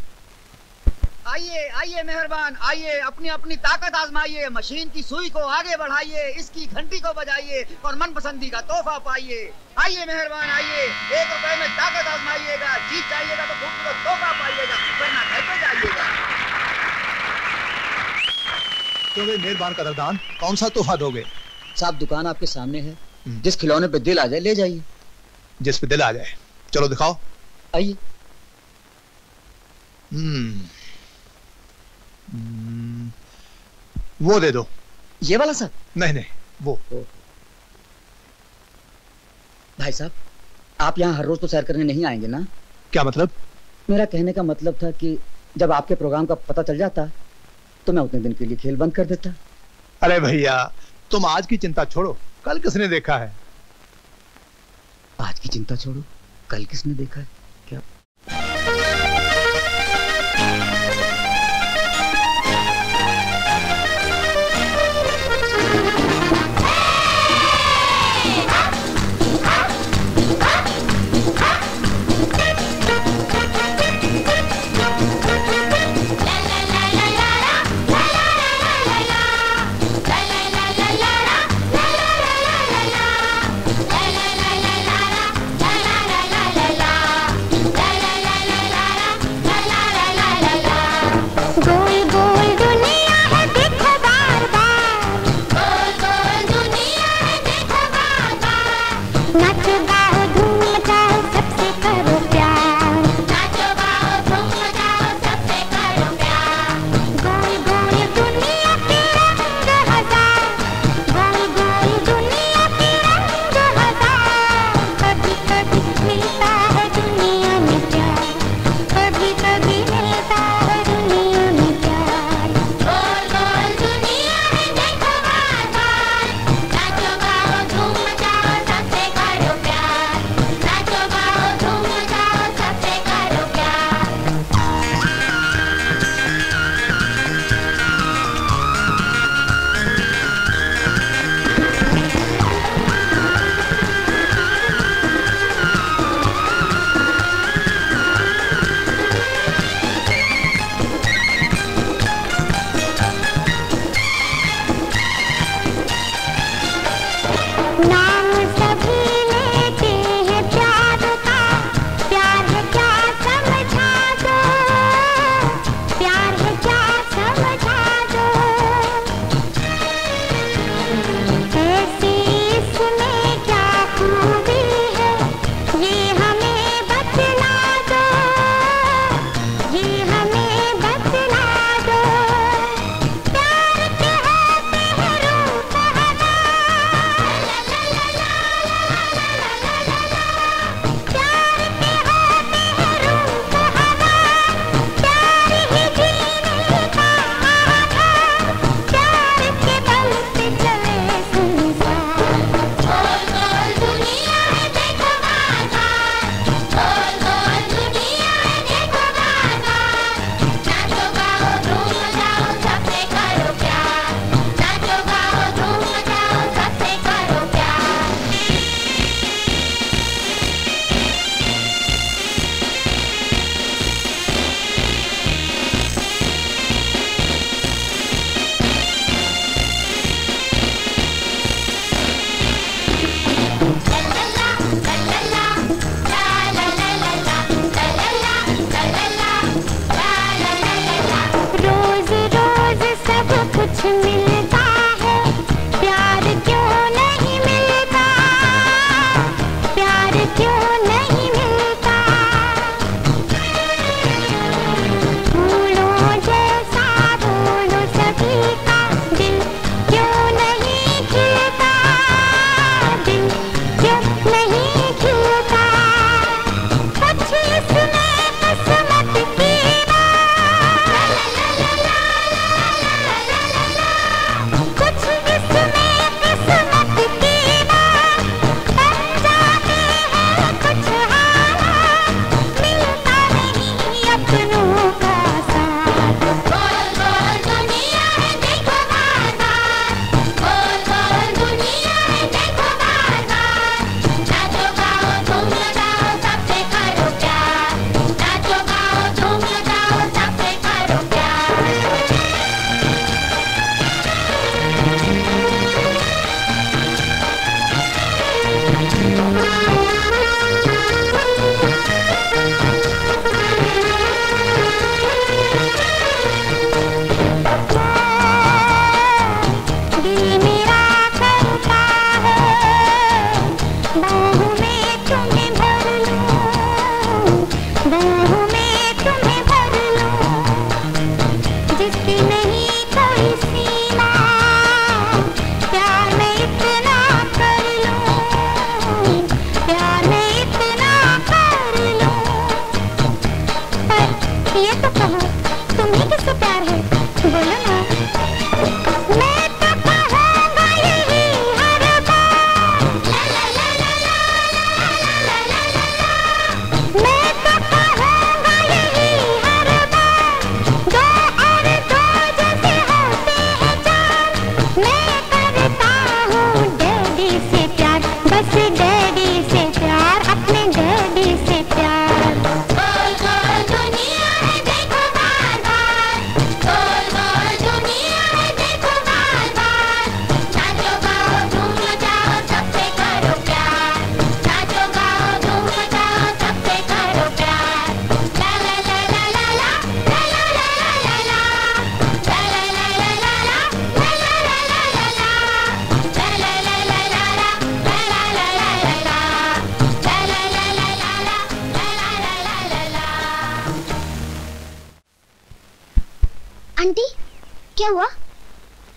आइए आइए मेहरबान, आइए, अपनी अपनी ताकत आजमाइए, मशीन की सुई को आगे बढ़ाइए, इसकी घंटी को बजाइए और मनपसंदी का तोहफा पाइए। आइए मेहरबान, आइए, एक रुपए में ताकत आजमाइएगा, जीत जाइएगा तो खूबसूरत तोहफा पाइएगा, वरना घर पे जाइएगा। तो वे मेहरबान कदरदान, कौन सा तोहफा दोगे? साहब, दुकान आपके सामने है, जिस खिलौने पे दिल आ जाए ले जाइए। जिस पे दिल आ जाए, चलो दिखाओ। आइए। वो दे दो। ये वाला सर? नहीं नहीं, वो। भाई साहब, आप यहाँ हर रोज तो सैर करने नहीं आएंगे ना? क्या मतलब? मेरा कहने का मतलब था कि जब आपके प्रोग्राम का पता चल जाता तो मैं उतने दिन के लिए खेल बंद कर देता। अरे भैया, तुम आज की चिंता छोड़ो, कल किसने देखा है? आज की चिंता छोड़ो, कल किसने देखा है? क्या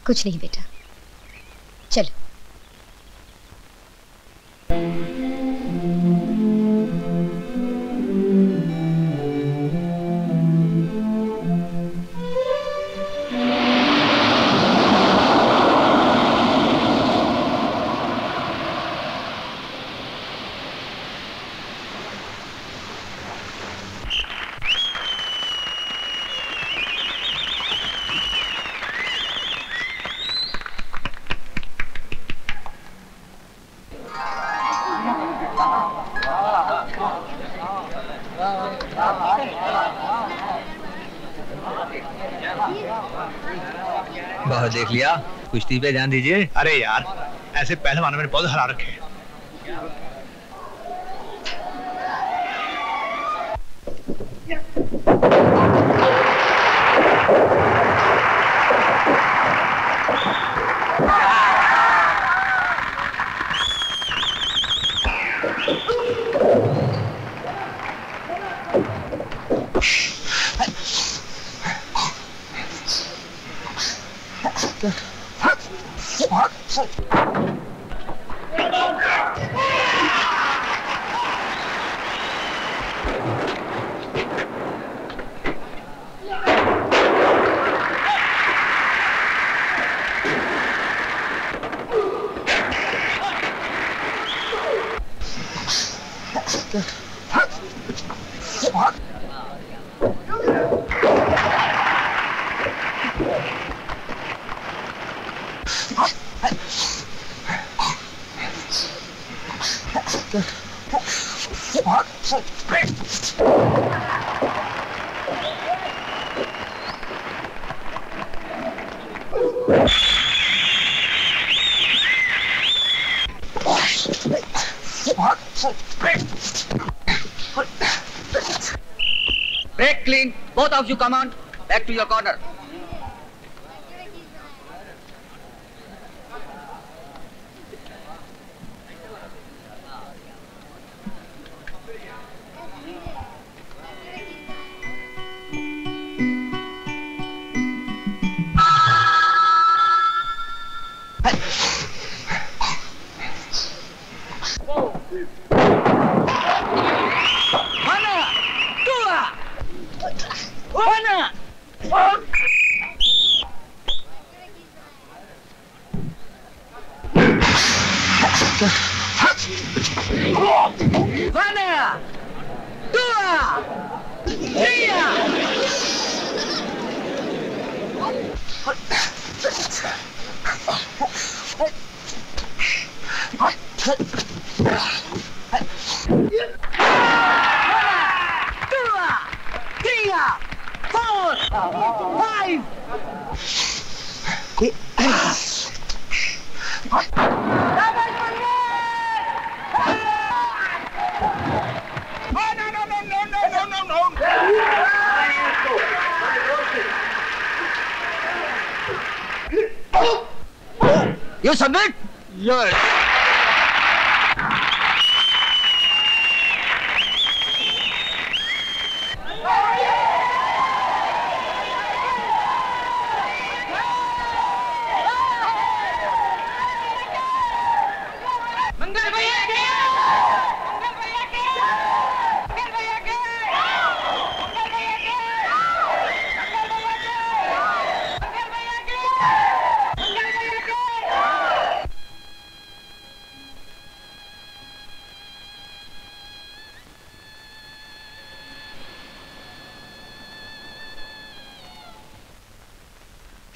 कुछ नहीं बेटा, चलो। देख लिया, कुश्ती पे ध्यान दीजिए। अरे यार, ऐसे पहलवान मैंने बहुत हरा रखे हैं। Both of you come on back to your corner.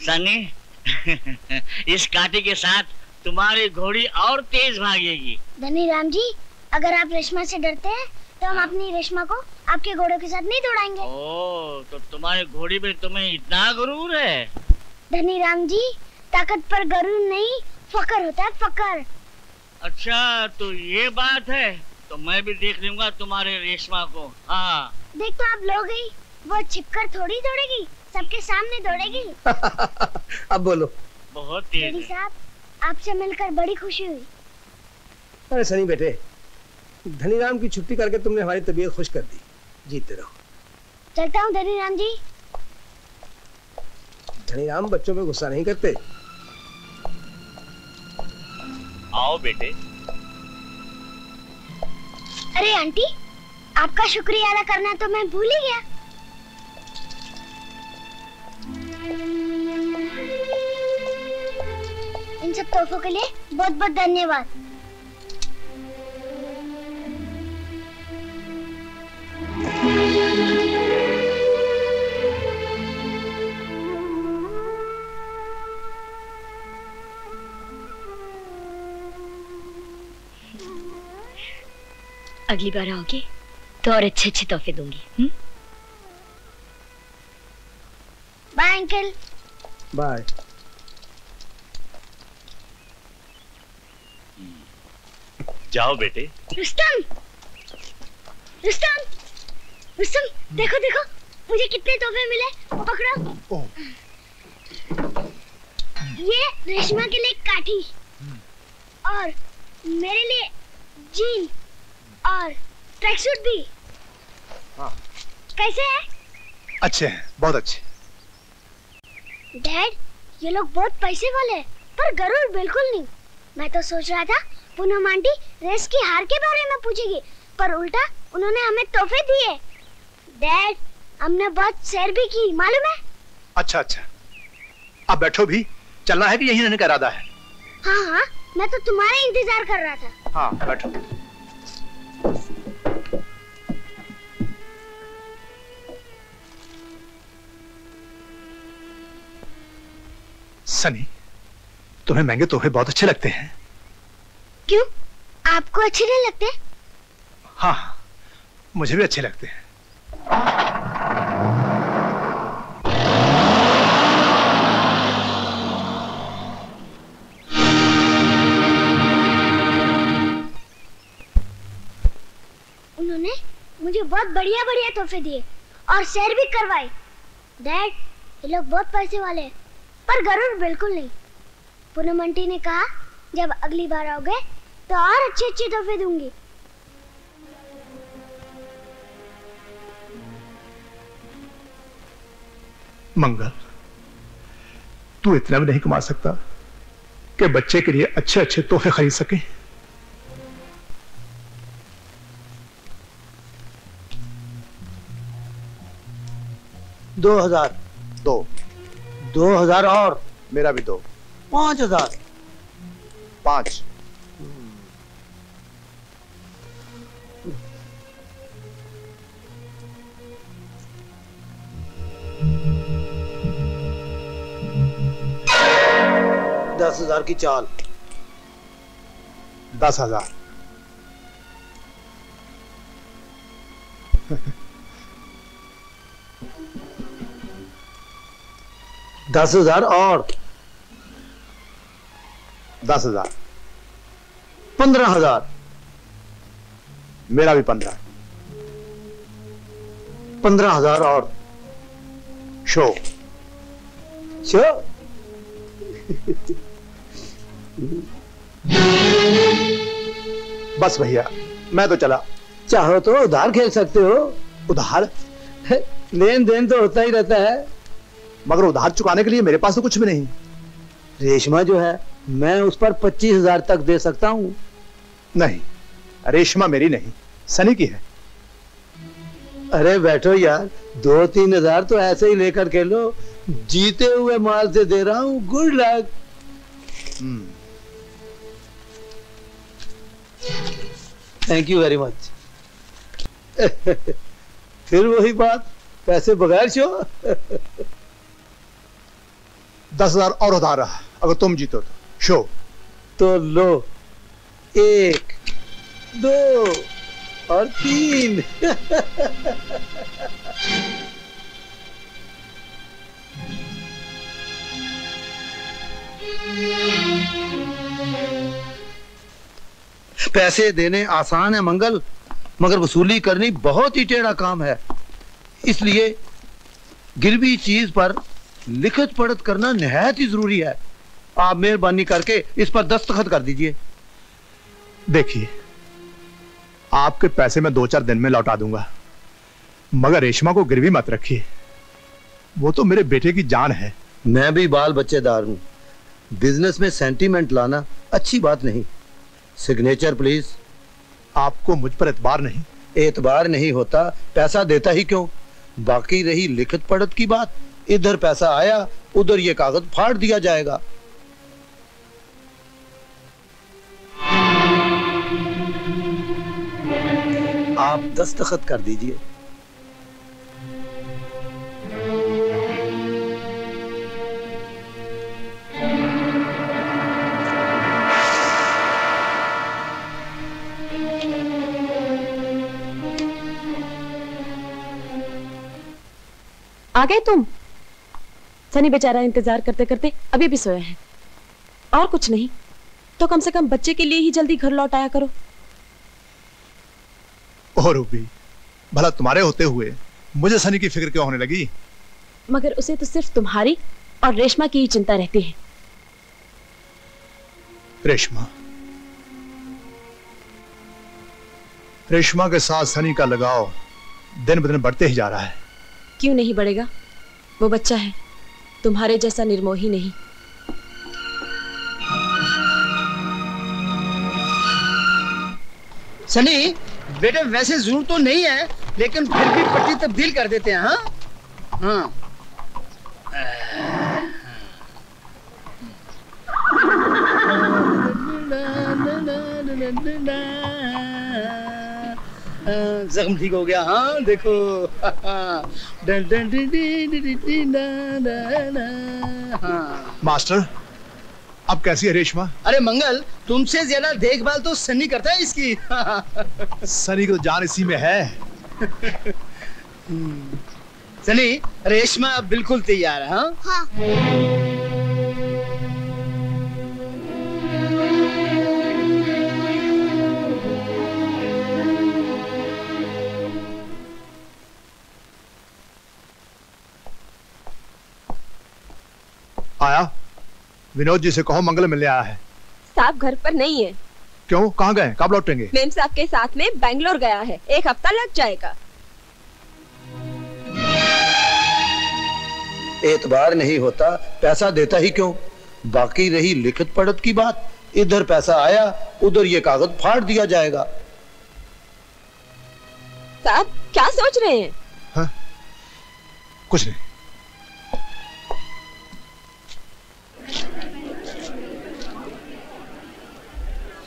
Sunny, इस कांटे के साथ तुम्हारी घोड़ी और तेज भागेगी। धनीराम जी, अगर आप रेशमा से डरते हैं तो हम अपनी रेशमा को आपके घोड़ों के साथ नहीं दौड़ाएंगे। ओ, तो तुम्हारी घोड़ी पे तुम्हें इतना गुरूर है? धनीराम जी, ताकत पर गुरूर नहीं, फकर होता है, फकर। अच्छा, तो ये बात है, तो मैं भी देख लूंगा तुम्हारे रेशमा को। हाँ, देख तो आप लोग ही, वो छिपकर थोड़ी दौड़ेगी, सबके सामने दौड़ेगी। अब बोलो। बहुत तेज। जेडी साहब, आपसे मिलकर बड़ी खुशी हुई। अरे सनी बेटे, धनीराम की छुट्टी करके तुमने हमारी तबीयत खुश कर दी। जीते रहो। चलता हूँ धनीराम जी। धनीराम बच्चों में गुस्सा नहीं करते। आओ बेटे। अरे आंटी, आपका शुक्रिया अदा करना तो मैं भूल ही गया। इन सब तोहफों के लिए बहुत बहुत धन्यवाद। अगली बार आओगे तो और अच्छे अच्छे तोहफे दूंगी। Hmm, bye uncle. बाय। जाओ बेटे। रुस्तम, रुस्तम, रुस्तम, देखो देखो, मुझे कितने तोहफे मिले, पकड़ो। ओ। ये रेशमा के लिए काठी और मेरे लिए जीन और ट्रैक सूट भी। हाँ। कैसे हैं? अच्छे हैं, बहुत अच्छे। डैड, ये लोग बहुत पैसे वाले हैं, पर गरूर बिल्कुल नहीं। मैं तो सोच रहा था पूनम आंटी रेस की हार के बारे में पूछेगी, पर उल्टा उन्होंने हमें तोहफे दिए। डैड, हमने बहुत सैर भी की, मालूम है? अच्छा अच्छा, अब बैठो भी, चलना है कि यहीं रहने का इरादा है? हाँ हाँ, मैं तो तुम्हारा इंतजार कर रहा था। हाँ, बैठो। सनी, तुम्हें महंगे तोहफे बहुत अच्छे लगते हैं। क्यों? आपको अच्छे नहीं लगते? हाँ, मुझे भी अच्छे लगते हैं। उन्होंने मुझे बहुत बढ़िया बढ़िया तोहफे दिए और सैर भी करवाई। डैड, ये लोग बहुत पैसे वाले हैं, पर गरूर बिल्कुल नहीं। पूनम आंटी ने कहा जब अगली बार आओगे तो और अच्छे अच्छे तोहफे दूंगी। मंगल, तू इतना भी नहीं कमा सकता कि बच्चे के लिए अच्छे अच्छे तोहफे खरीद सके? दो हजार दो दो हजार और मेरा भी दो पांच हजार पांच दस हजार की चाल। दस हजार दस हजार और दस हजार पंद्रह हजार मेरा भी पंद्रह पंद्रह हजार और शो शो बस भैया, मैं तो चला। चाहो तो उधार खेल सकते हो। उधार? लेन देन तो होता ही रहता है, मगर उधार चुकाने के लिए मेरे पास तो कुछ भी नहीं। रेशमा जो है, मैं उस पर पच्चीस हजार तक दे सकता हूँ। नहीं, रेशमा मेरी नहीं, सनी की है। अरे बैठो यार, दो तीन हजार तो ऐसे ही लेकर खेलो। जीते हुए माल से दे रहा हूँ। Good luck. Thank you very much. फिर वही बात, पैसे बगैर शो। दस हजार और उधारा अगर तुम जीतो तो शो। तो लो एक दो और तीन। पैसे देने आसान है मंगल, मगर वसूली करनी बहुत ही टेढ़ा काम है, इसलिए गिरवी चीज पर लिखित पढ़त करना निहायत ही जरूरी है। आप मेहरबानी करके इस पर दस्तखत कर दीजिए। देखिए, आपके पैसे मैं दो चार दिन में लौटा दूंगा, मगर रेशमा को गिरवी मत रखिए, वो तो मेरे बेटे की जान है। मैं भी बाल बच्चेदार हूँ, बिजनेस में सेंटीमेंट लाना अच्छी बात नहीं। Signature please. आपको मुझ पर एतबार नहीं? एतबार नहीं होता, पैसा देता ही क्यों? बाकी रही लिखित पढ़त की बात, इधर पैसा आया उधर ये कागज फाड़ दिया जाएगा। आप दस्तखत कर दीजिए। आ गए तुम? सनी बेचारा इंतजार करते करते अभी भी सोया है। और कुछ नहीं तो कम से कम बच्चे के लिए ही जल्दी घर लौट आया करो। और रूबी, भला तुम्हारे होते हुए मुझे सनी की फिक्र क्यों होने लगी? मगर उसे तो सिर्फ तुम्हारी और रेशमा की ही चिंता रहती है। रेशमा रेशमा के साथ सनी का लगाव दिन ब दिन बढ़ते ही जा रहा है। क्यों नहीं बढ़ेगा? वो बच्चा है, तुम्हारे जैसा निर्मोही नहीं। सनी बेटे वैसे जरूर तो नहीं है, लेकिन फिर भी पट्टी तब्दील कर देते हैं। हाँ हाँ जख्म ठीक हो गया। हाँ देखो, मास्टर अब कैसी है रेशमा? अरे मंगल, तुमसे ज्यादा देखभाल तो सनी करता है इसकी। सनी को जान इसी में है। सनी, रेशमा अब बिल्कुल तैयार है। हाँ? हाँ। आया? विनोद जी से कहो मंगल मिलने आया है। साहब घर पर नहीं है। क्यों, कहाँ गए? कब लौटेंगे? मेम साहब के साथ में बैंगलोर गया है, एक हफ्ता लग जाएगा। एतबार नहीं होता, पैसा देता ही क्यों? बाकी रही लिखित पढ़त की बात, इधर पैसा आया उधर ये कागज फाड़ दिया जाएगा। साहब क्या सोच रहे हैं? हाँ? कुछ नहीं।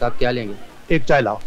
आप क्या लेंगे? एक चाय लाओ।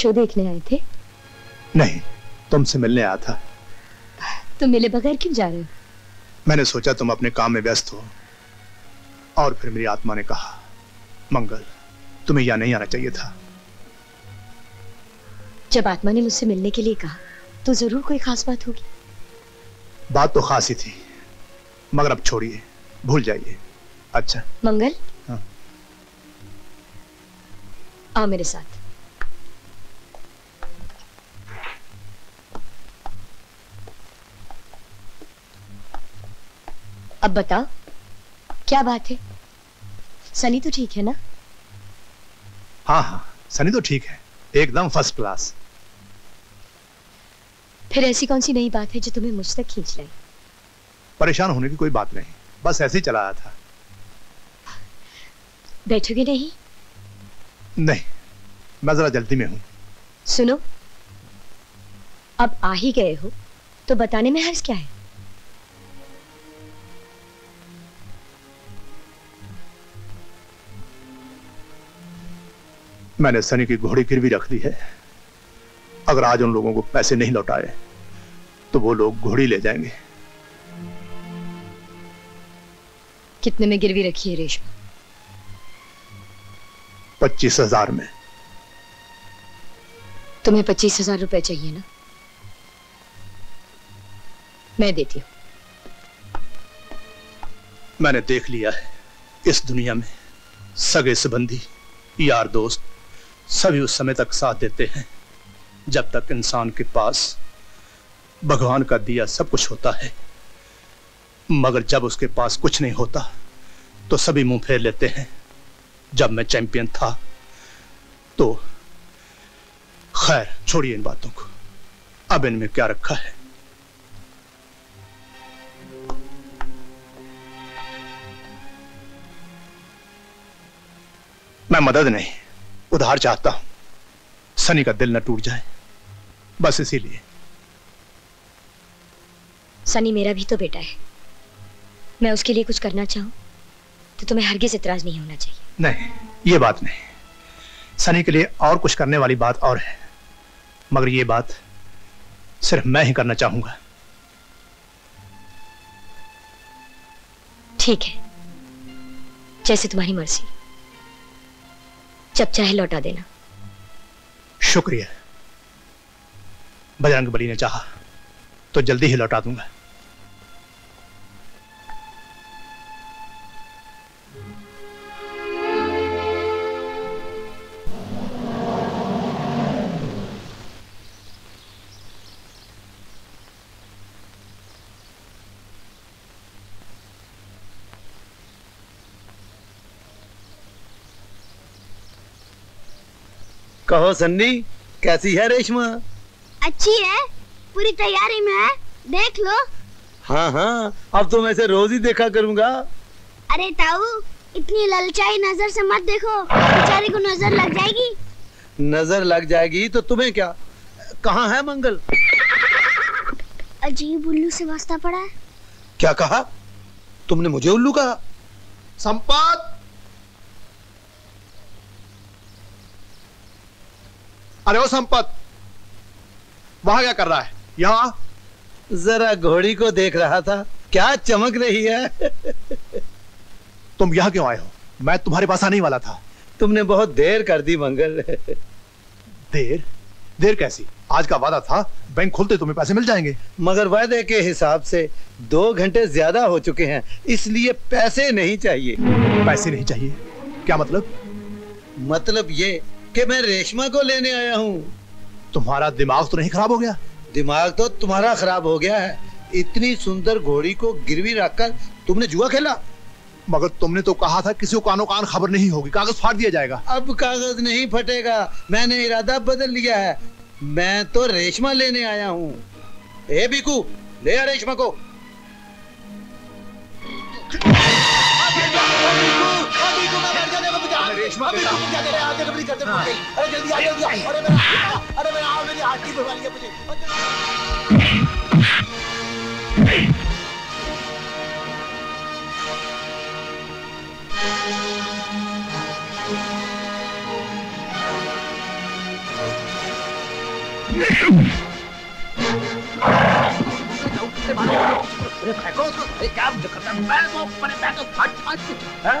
शो देखने आए थे? नहीं, तुमसे मिलने आया था। तुम मिले बगैर क्यों जा रहे हो? मैंने सोचा तुम अपने काम में व्यस्त हो, और फिर मेरी आत्मा ने कहा मंगल तुम्हें यहाँ नहीं आना चाहिए था। जब आत्मा ने मुझसे मिलने के लिए कहा तो जरूर कोई खास बात होगी। बात तो खास ही थी, मगर अब छोड़िए, भूल जाइए। अच्छा मंगल, हाँ। आओ मेरे साथ। अब बताओ क्या बात है? सनी तो ठीक है ना? हाँ हाँ, सनी तो ठीक है, एकदम फर्स्ट क्लास। फिर ऐसी कौन सी नई बात है जो तुम्हें मुझ तक खींच लाई? परेशान होने की कोई बात नहीं, बस ऐसे ही चला आया था। बैठोगे नहीं? नहीं, मैं जरा जल्दी में हूँ। सुनो, अब आ ही गए हो तो बताने में हर्ज क्या है? मैंने सनी की घोड़ी गिरवी रख दी है। अगर आज उन लोगों को पैसे नहीं लौटाए तो वो लोग घोड़ी ले जाएंगे। कितने में गिरवी रखी है रेशमा? पच्चीस हजार में। तुम्हें पच्चीस हजार रुपए चाहिए ना? मैं देती हूं। मैंने देख लिया है, इस दुनिया में सगे संबंधी, यार, दोस्त सभी उस समय तक साथ देते हैं जब तक इंसान के पास भगवान का दिया सब कुछ होता है, मगर जब उसके पास कुछ नहीं होता तो सभी मुंह फेर लेते हैं। जब मैं चैंपियन था तो खैर छोड़िए इन बातों को, अब इनमें क्या रखा है। मैं मदद नहीं, उधार चाहता हूं, सनी का दिल न टूट जाए, बस इसीलिए। सनी मेरा भी तो बेटा है, मैं उसके लिए कुछ करना चाहूं तो तुम्हें हरगिज इतराज नहीं होना चाहिए। नहीं, ये बात नहीं। सनी के लिए और कुछ करने वाली बात और है, मगर ये बात सिर्फ मैं ही करना चाहूंगा। ठीक है, जैसे तुम्हारी मर्जी, जब चाहे लौटा देना। शुक्रिया। बजरंग बली ने चाहा तो जल्दी ही लौटा दूंगा। कहो सन्नी, कैसी है रेशमा? अच्छी है, पूरी तैयारी में है, देख लो। हाँ हाँ, अब तो मैं इसे रोज ही देखा करूँगा। अरे ताऊ, इतनी ललचाई नजर से मत देखो, बेचारे को नजर लग जाएगी। नजर लग जाएगी तो तुम्हें क्या? कहाँ है मंगल? अजीब उल्लू से वास्ता पड़ा है। क्या कहा तुमने? मुझे उल्लू कहा? संपात, अरे ओ संपत, वहां क्या कर रहा है? यहाँ जरा घोड़ी को देख रहा था, क्या चमक रही है। तुम यहाँ क्यों आए हो? मैं तुम्हारे पास आने वाला था। तुमने बहुत देर कर दी मंगल। देर? देर कैसी? आज का वादा था, बैंक खोलते तुम्हें पैसे मिल जाएंगे। मगर वादे के हिसाब से दो घंटे ज्यादा हो चुके हैं, इसलिए पैसे नहीं चाहिए। पैसे नहीं चाहिए? क्या मतलब? मतलब ये कि मैं रेशमा को लेने आया हूँ। तुम्हारा दिमाग तो नहीं खराब हो गया? दिमाग तो तुम्हारा खराब हो गया है। इतनी सुंदर घोड़ी को गिरवी रखकर तुमने जुआ खेला। मगर तुमने तो कहा था किसी को कानो कान खबर नहीं होगी, कागज फाड़ दिया जाएगा। अब कागज नहीं फटेगा, मैंने इरादा बदल लिया है। मैं तो रेशमा लेने आया हूँ। ए बीकू, ले आ रेशमा को। रेशमा बेटा, क्या कर रहे हैं? आते कभी करते मुझे। अरे जल्दी आ, जल्दी आ। अरे मेरा, अरे मेरा, आओ, मेरी हाथ की भरवाली है मुझे। अरे जाओ, किसे मारो? अरे फेंको उसको, अरे क्या खत्म हुआ है वो ऊपर फेंको फट फट हैं।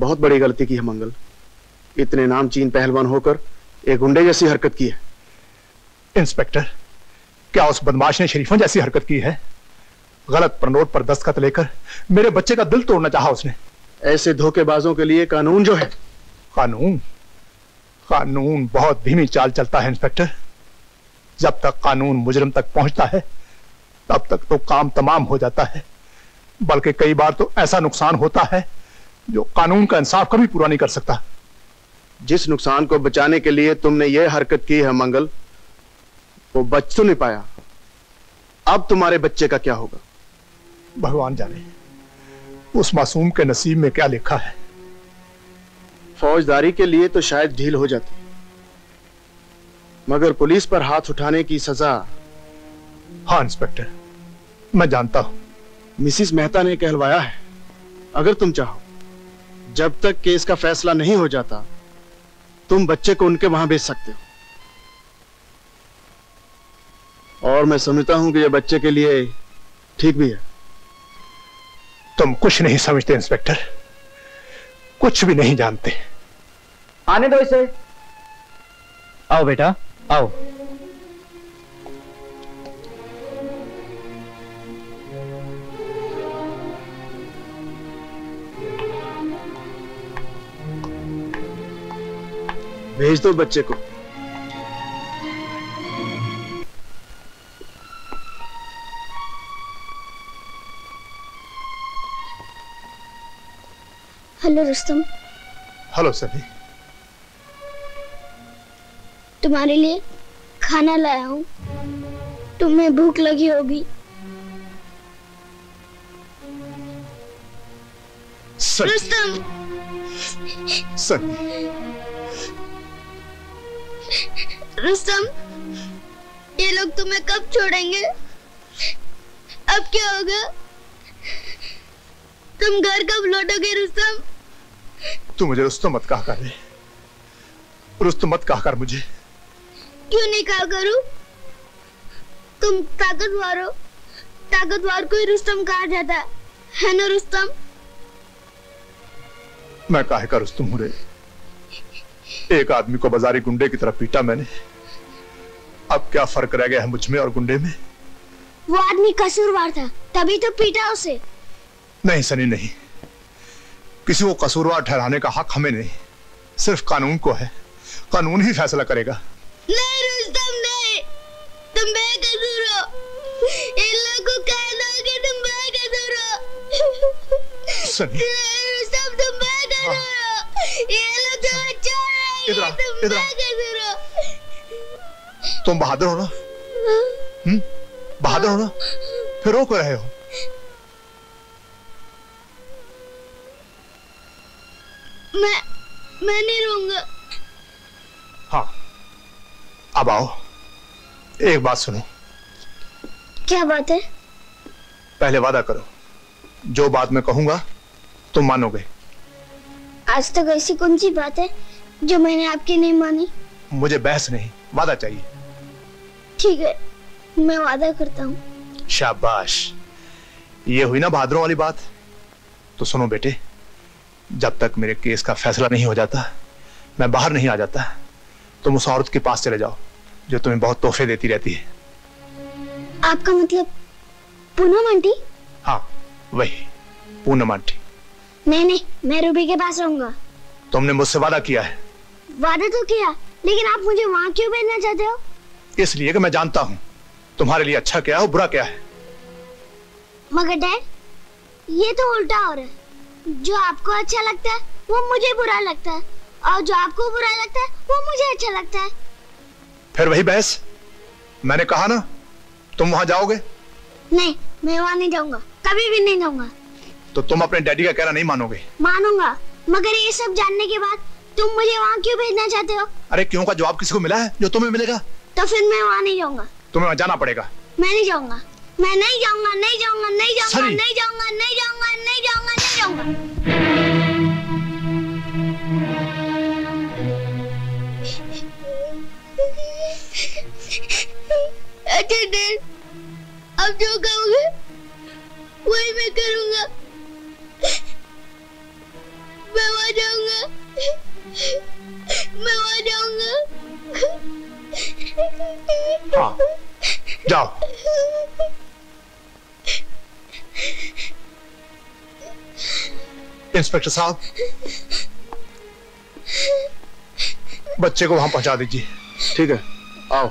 बहुत बड़ी गलती की है मंगल, इतने नामचीन पहलवान होकर एक गुंडे जैसी हरकत की है। इंस्पेक्टर, क्या उस बदमाश ने शरीफों जैसी हरकत की है? गलत प्रनोट पर दस्तखत लेकर मेरे बच्चे का दिल तोड़ना चाहा उसने। ऐसे धोखेबाजों के लिए कानून जो है, कानून कानून बहुत धीमी चाल चलता है इंस्पेक्टर। जब तक कानून मुजरिम तक पहुंचता है तब तक तो काम तमाम हो जाता है, बल्कि कई बार तो ऐसा नुकसान होता है जो कानून का इंसाफ कभी पूरा नहीं कर सकता। जिस नुकसान को बचाने के लिए तुमने यह हरकत की है मंगल, वो बच तो नहीं पाया। अब तुम्हारे बच्चे का क्या होगा? भगवान जाने उस मासूम के नसीब में क्या लिखा है। फौजदारी के लिए तो शायद ढील हो जाती, मगर पुलिस पर हाथ उठाने की सजा। हाँ इंस्पेक्टर, मैं जानता हूं। मिसिस मेहता ने कहलवाया है, अगर तुम चाहो जब तक केस का फैसला नहीं हो जाता तुम बच्चे को उनके वहां भेज सकते हो, और मैं समझता हूं कि यह बच्चे के लिए ठीक भी है। तुम कुछ नहीं समझते इंस्पेक्टर, कुछ भी नहीं जानते। आने दो इसे। आओ बेटा आओ। भेज दो बच्चे को। हेलो रुस्तम। हेलो सनी। तुम्हारे लिए खाना लाया हूँ, तुम्हें भूख लगी होगी। रुस्तम। सनी रुस्तम, ये लोग तुम्हें कब छोड़ेंगे? अब क्या होगा? तुम घर कब लौटोगे रुस्तम? तू मुझे रुस्तम मत कहा कर रे। रुस्तम मत कहा कर मुझे। क्यों नहीं कहा करूं? तुम ताकतवार हो, ताकतवार को ही रुस्तम कहा जाता है, है ना रुस्तम? मैं काहे का रुस्तम हूं रे? एक आदमी को बाजारी गुंडे की तरह पीटा मैंने, अब क्या फर्क रह गया है मुझ में और गुंडे में? वो आदमी कसूरवार था, तभी तो पीटा उसे। नहीं सनी नहीं, किसी को कसूरवार ठहराने का हक हमें नहीं, सिर्फ कानून को है, कानून ही फैसला करेगा। नहीं रुस्तम नहीं, तुम बेकसूर हो, इन लोगों को कह दो कि तुम बेकसूर हो। सनी रुस्तम तुम बेकसूर हो, ये लोग तुम्हें छोड़ेंगे, तुम बेकसूर हो। तुम बहादुर हो ना, हम्म, बहादुर हो ना, फिर रो क्यों रहे हो? मैं मैं नहीं रोऊंगा। हाँ, अब आओ, एक बात सुनो। क्या बात है? पहले वादा करो, जो बात मैं कहूंगा तुम मानोगे। आज तक ऐसी कौन सी बात है जो मैंने आपकी नहीं मानी? मुझे बहस नहीं, वादा चाहिए। ठीक है, मैं वादा करता हूँ। शाबाश, ये हुई ना बहादुरों वाली बात। तो सुनो बेटे, जब तक मेरे केस का फैसला नहीं हो जाता, मैं बाहर नहीं आ जाता। तुम उस औरत के पास चले जाओ जो तुम्हें बहुत तोहफे देती रहती है। आपका मतलब पूनम आंटी? हाँ वही, पूनम आंटी। नहीं नहीं, मैं रूबी के पास रहूंगा। तुमने मुझसे वादा किया है। वादा तो किया, लेकिन आप मुझे वहाँ क्यों भेजना चाहते हो? इसलिए कि मैं जानता हूँ तुम्हारे लिए अच्छा क्या है और बुरा क्या है। मगर डैड, ये तो उल्टा हो रहा है। जो आपको अच्छा लगता है वो मुझे बुरा लगता है, और जो आपको बुरा लगता है वो मुझे अच्छा लगता है। फिर वही बहस। मैंने कहा ना, तुम वहां जाओगे? नहीं, मैं वहां नहीं जाऊंगा, कभी भी नहीं जाऊंगा। तो तुम अपने डैडी का कहना नहीं मानोगे? मानूंगा, मगर ये सब जानने के बाद तुम मुझे वहाँ क्यों भेजना चाहते हो? अरे क्यों का जवाब किसी को मिला है जो तुम्हें मिलेगा? तो फिर मैं वहाँ नहीं जाऊंगा। तुम्हें वहाँ जाना पड़ेगा। मैं नहीं जाऊंगा, मैं नहीं जाऊंगा, नहीं जाऊंगा, नहीं जाऊंगा, नहीं जाऊंगा, नहीं जाऊंगा, नहीं जाऊंगा, नहीं जाऊंगा। अच्छा डैड, अब जो कहोगे वही मैं करूंगा। मैं वहाँ जाऊंगा, मैं वहाँ जाऊंगा। हाँ जाओ, इंस्पेक्टर साहब, बच्चे को वहां पहुंचा दीजिए। ठीक है, आओ।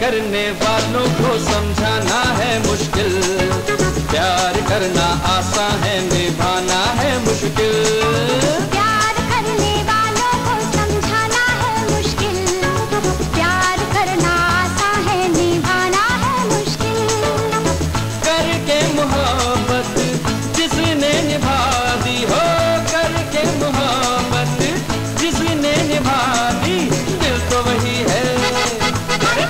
करने वालों को समझाना है मुश्किल, प्यार करना आसान है, निभाना है मुश्किल। प्यार करने वालों को समझाना है मुश्किल, प्यार करना आसान है, निभाना है मुश्किल। करके मोहब्बत जिसने निभा दी हो, करके मोहब्बत जिसने निभा दी, दिल तो वही है,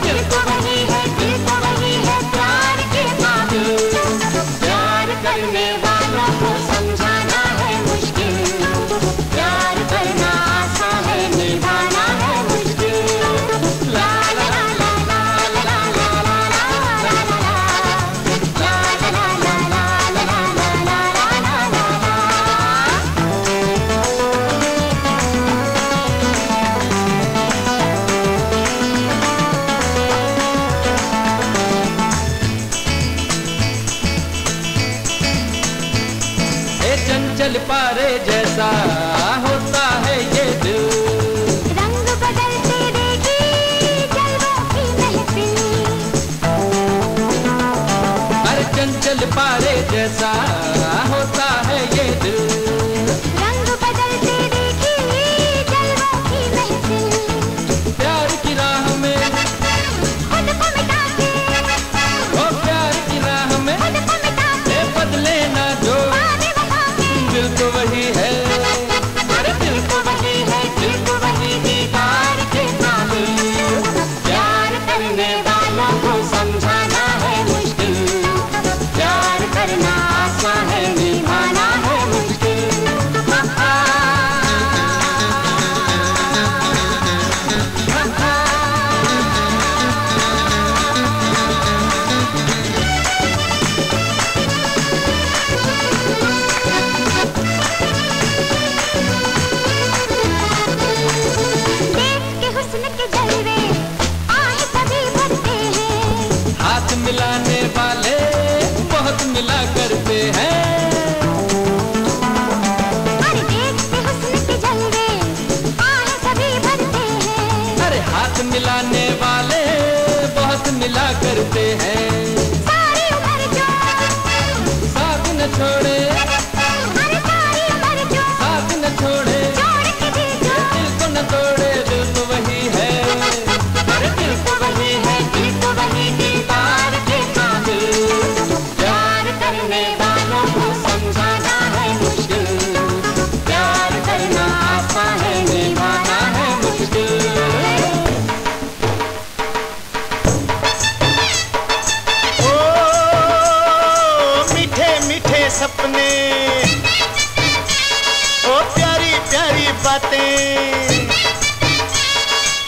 दिल तो वही है, दिल तो वही है प्यार के मामले। प्यार करने वालों को समझाना है मुश्किल, प्यार करना आसान है, निभाना है मुश्किल। ला ला ला ला ला ला ला ला ला ला पारे जैसा होता है ये दिल, रंग बदलते देखी जलवों की महफिल, ओ प्यारी प्यारी बातें,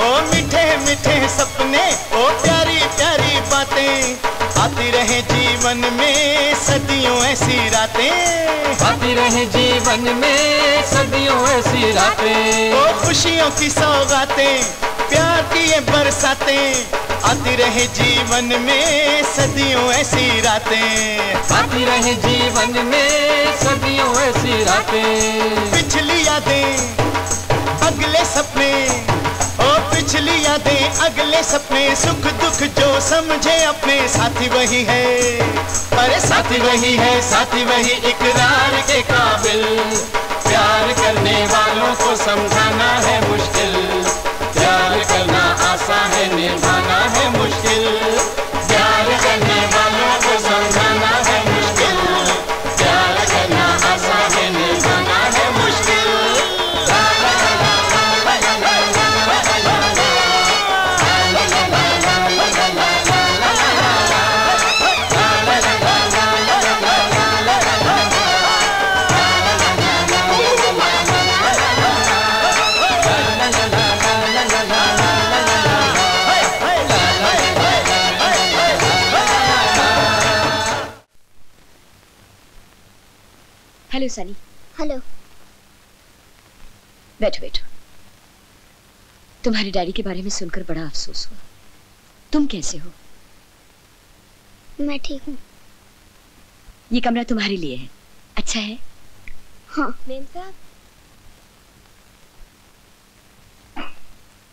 ओ मीठे मीठे सपने, ओ प्यारी प्यारी बातें आती रहे जीवन में सदियों ऐसी रातें, आती रहे जीवन में सदियों ऐसी रातें, ओ खुशियों की सौगातें प्यार की ये बरसातें आती रहे जीवन में सदियों ऐसी रातें, आती रहे जीवन में सदियों ऐसी रातें। पिछली यादें अगले सपने, ओ पिछली यादें अगले सपने, सुख दुख जो समझे अपने साथी वही है, अरे साथी वही है, साथी वही इकरार के काबिल, प्यार करने वालों को समझाना है मुश्किल, प्यार करना आसान है निभाना है मुश्किल, प्यार करने वालों को समझाना है मुश्किल, प्यार करना आसान है निभाना है मुश्किल। हेलो सनी। हेलो। बैठो बैठो। तुम्हारे डैडी के बारे में सुनकर बड़ा अफसोस हुआ। तुम कैसे हो? मैं ठीक हूँ। ये कमरा तुम्हारे लिए है, अच्छा है? हाँ। मेम साहब,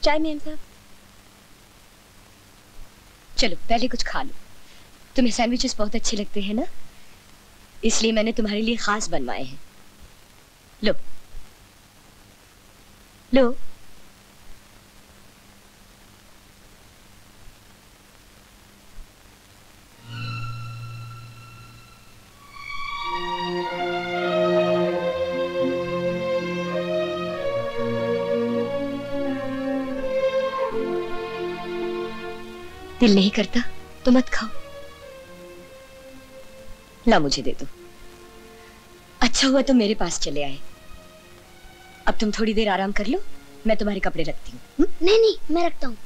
चाय मेम साहब। चलो पहले कुछ खा लो, तुम्हें सैंडविचेस बहुत अच्छे लगते हैं ना, इसलिए मैंने तुम्हारे लिए खास बनवाए हैं। लो लो। दिल नहीं करता तो मत खाओ, ला मुझे दे दो। अच्छा हुआ तुम मेरे पास चले आए। अब तुम थोड़ी देर आराम कर लो, मैं तुम्हारे कपड़े रखती हूँ। नहीं नहीं, मैं रखता हूँ।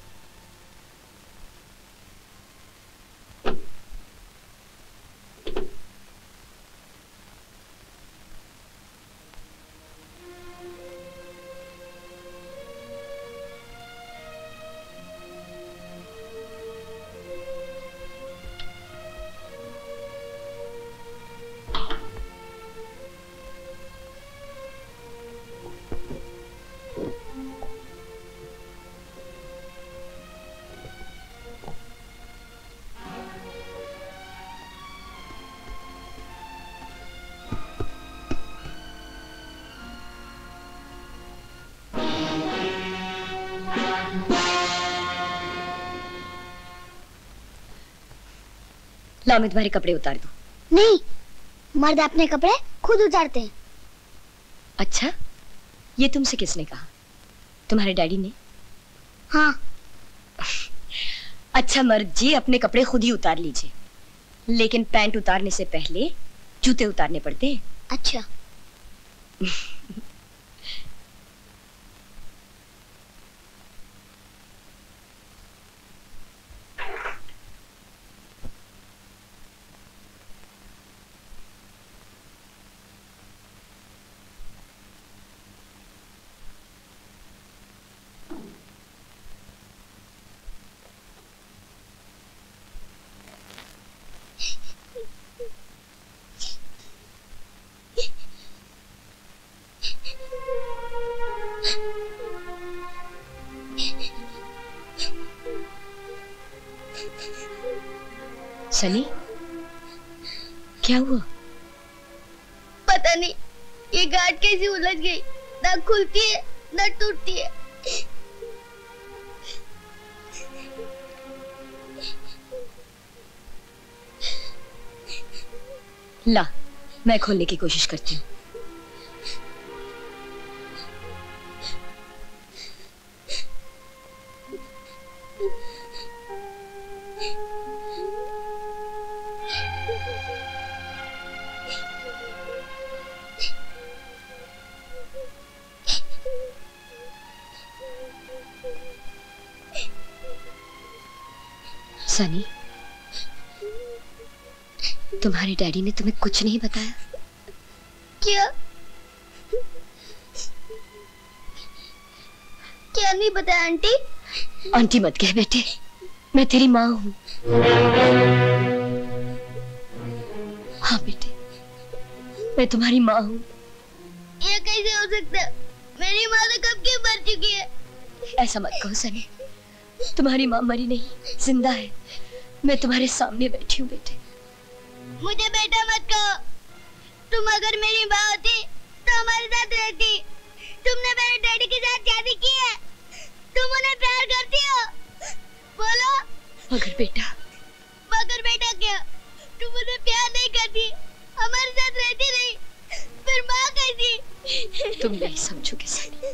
मैं तुम्हारे कपड़े उतार दूं। नहीं, मर्द अपने कपड़े खुद उतारते हैं। अच्छा, ये तुमसे किसने कहा? तुम्हारे डैडी ने? हाँ। अच्छा मर्द जी, अपने कपड़े खुद ही उतार लीजिए, लेकिन पैंट उतारने से पहले जूते उतारने पड़ते हैं। अच्छा। सनी, क्या हुआ? पता नहीं ये गांठ कैसी उलझ गई, ना खुलती है ना टूटती है। ला, मैं खोलने की कोशिश करती हूँ। सनी, तुम्हारे डैडी ने तुम्हें कुछ नहीं बताया? क्या क्या नहीं बताया आंटी? आंटी मत कह बेटे, मैं तेरी माँ हूँ। हाँ बेटे, मैं तुम्हारी माँ हूँ। ये कैसे हो सकता? मेरी माँ तो कब की मर चुकी है। ऐसा मत कहो सनी, तुम्हारी माँ मरी नहीं, जिंदा है। मैं तुम्हारे सामने बैठी हूँ बेटे। मुझे बेटा मत कहो, तुम अगर मेरी माँ होती तो हमारे साथ रहती। तुमने मेरे डैडी के साथ शादी की है, तुम उन्हें प्यार करती हो। बोलो। मगर बेटा। मगर बेटा क्या? तुम उन्हें प्यार नहीं करती, हमारे साथ रहती नहीं, फिर माँ कैसी? तुम नहीं समझोगे सनी।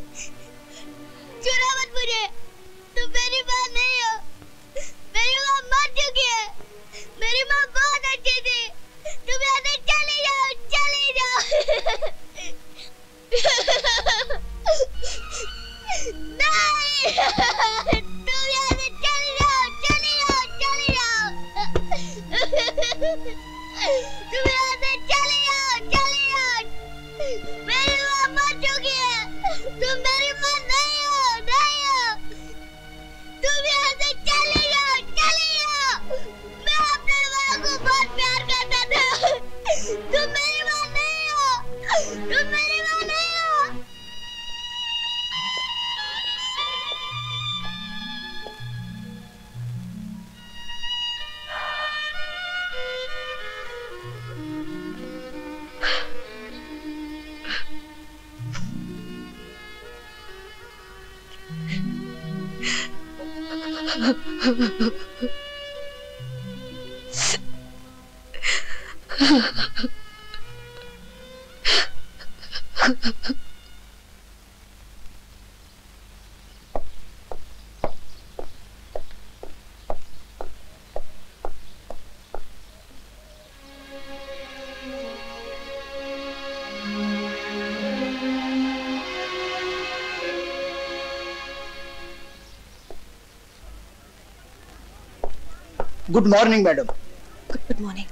चुरा मत मुझे, तुम मेरी माँ नहीं हो। मेरी माँ मर चुकी है, मेरी माँ बहुत अच्छी थी। तुम यहाँ से चले जाओ, चले जाओ। नहीं, तुम यहाँ से चले जाओ, चले जाओ, चले जाओ। तुम यहाँ से चले जाओ, चले जाओ। मेरी माँ मर चुकी है, तुम मेरी माँ नहीं हो, नहीं हो। तुम यहाँ से चले जाओ, चले जाओ। मैं अपने माँ को बहुत प्यार करता था। तुम मेरी माँ नहीं हो, तुम मेरी माँ नहीं हो। Good morning madam. Good morning.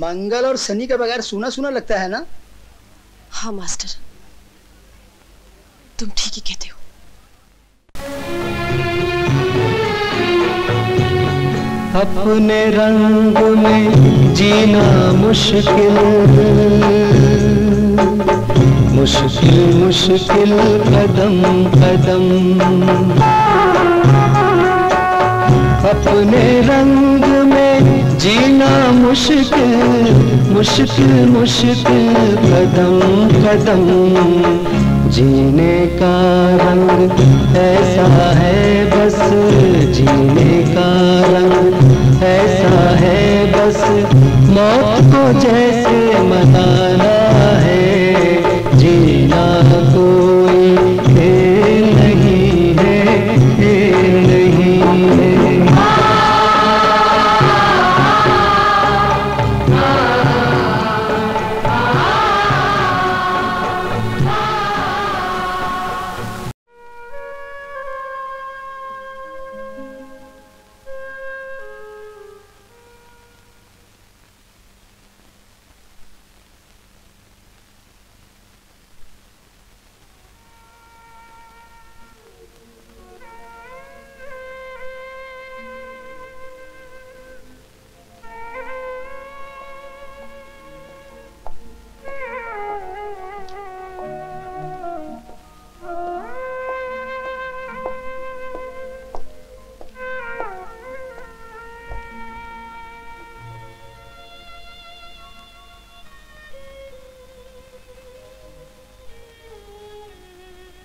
Mangal और सनी के बगैर सुना सुना लगता है ना? हाँ मास्टर, तुम ठीक ही कहते हो। अपने रंग में जीना मुश्किल, मुश्किल मुश्किल कदम कदम। अपने रंग में जीना मुश्किल, मुश्किल मुश्किल कदम कदम। जीने का रंग ऐसा है बस, जीने का रंग ऐसा है बस, मौत को जैसे मनाना है। जीना कोई खेल नहीं है, खेल नहीं है।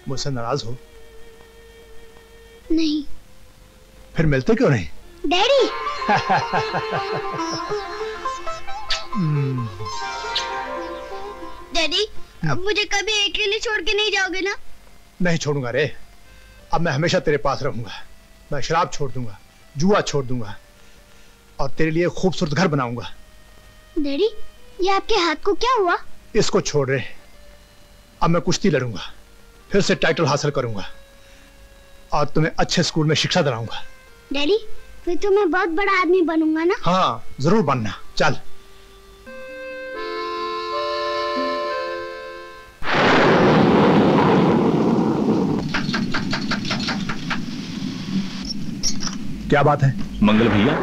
मुझसे नाराज हो? नहीं। फिर मिलते क्यों नहीं? डैडी। डैडी, अब मुझे कभी अकेले छोड़ के नहीं जाओगे ना? नहीं छोड़ूंगा रे, अब मैं हमेशा तेरे पास रहूंगा। मैं शराब छोड़ दूंगा, जुआ छोड़ दूंगा और तेरे लिए खूबसूरत घर बनाऊंगा। डैडी, ये आपके हाथ को क्या हुआ? इसको छोड़ रे, अब मैं कुश्ती लड़ूंगा, फिर से टाइटल हासिल करूंगा और तुम्हें अच्छे स्कूल में शिक्षा दिलाऊंगा। डैडी फिर तो मैं बहुत बड़ा आदमी बनूंगा ना। हाँ जरूर बनना, चल। क्या बात है मंगल भैया?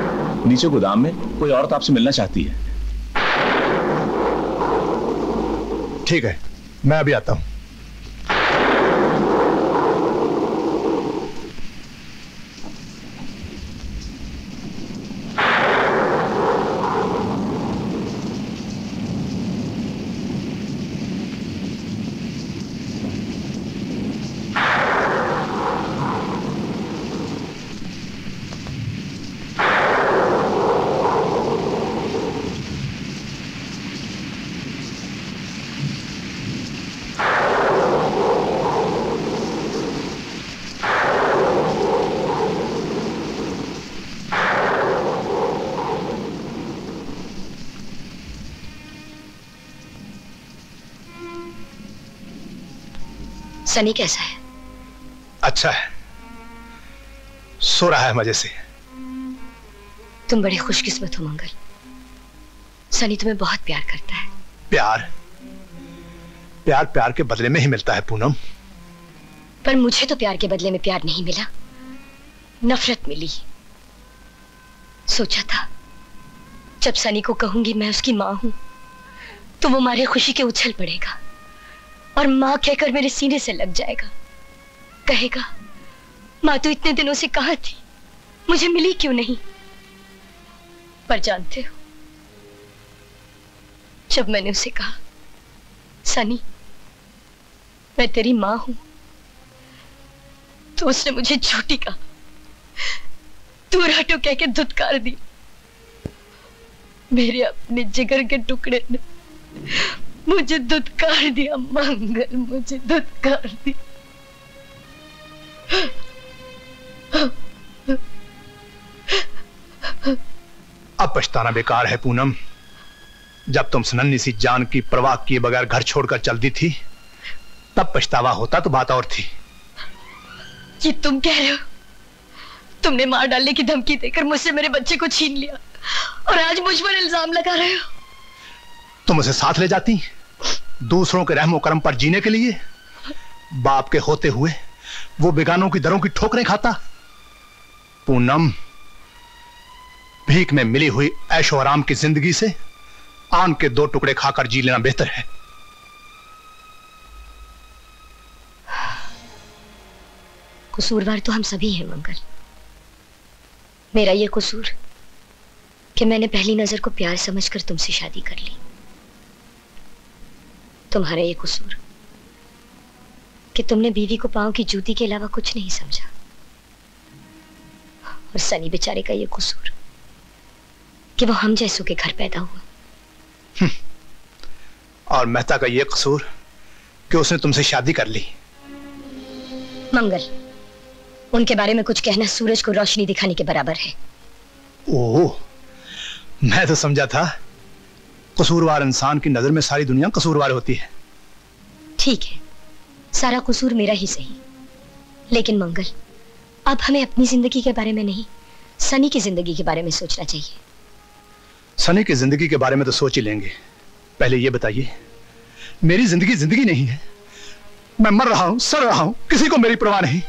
नीचे गोदाम में कोई औरत आपसे मिलना चाहती है। ठीक है मैं अभी आता हूं। सनी कैसा है? अच्छा है, सो रहा है मजे से। तुम बड़े खुशकिस्मत हो मंगल, सनी तुम्हें बहुत प्यार करता है। प्यार प्यार प्यार के बदले में ही मिलता है पूनम। पर मुझे तो प्यार के बदले में प्यार नहीं मिला, नफरत मिली। सोचा था जब सनी को कहूंगी मैं उसकी माँ हूं तो वो मारे खुशी के उछल पड़ेगा और माँ कहकर मेरे सीने से लग जाएगा। कहेगा माँ तो इतने दिनों से कहाँ थी, मुझे मिली क्यों नहीं। पर जानते हो जब मैंने उसे कहा सनी मैं तेरी माँ हूं तो उसने मुझे झूठी कहा, दूर हटो कहकर धुतकार दी। मेरे अपने जिगर के टुकड़े ने मुझे दुत्कार दिया मंगल, मुझे दुत्कार दिया। अब पछताना बेकार है पूनम। जब तुम नन्ही सी जान की परवाह किए बगैर घर छोड़कर चल दी थी तब पछतावा होता तो बात और थी। ये तुम कह रहे हो? तुमने मार डालने की धमकी देकर मुझसे मेरे बच्चे को छीन लिया और आज मुझ पर इल्जाम लगा रहे हो। तुम उसे साथ ले जाती दूसरों के रहमो करम पर जीने के लिए? बाप के होते हुए वो बेगानों की दरों की ठोकरें खाता। पूनम, भीख में मिली हुई ऐशो आराम की जिंदगी से आम के दो टुकड़े खाकर जी लेना बेहतर है। कसूरवार तो हम सभी हैं मंगल। मेरा ये कसूर कि मैंने पहली नजर को प्यार समझकर तुमसे शादी कर ली। तुम्हारा ये कसूर कि तुमने बीवी को पांव की जूती के अलावा कुछ नहीं समझा। और सनी बेचारे का ये कसूर कि वो हम जैसों के घर पैदा हुआ। और मेहता का ये कसूर कि उसने तुमसे शादी कर ली। मंगल, उनके बारे में कुछ कहना सूरज को रोशनी दिखाने के बराबर है। ओह, मैं तो समझा था कसूरवार इंसान की नजर में सारी दुनिया कसूरवार होती है। ठीक है, सारा कसूर मेरा ही सही, लेकिन मंगल अब हमें अपनी जिंदगी के बारे में नहीं सनी की जिंदगी के बारे में सोचना चाहिए। सनी की जिंदगी के बारे में तो सोच ही लेंगे, पहले ये बताइए मेरी जिंदगी जिंदगी नहीं है। मैं मर रहा हूं, सड़ रहा हूं, किसी को मेरी परवाह नहीं।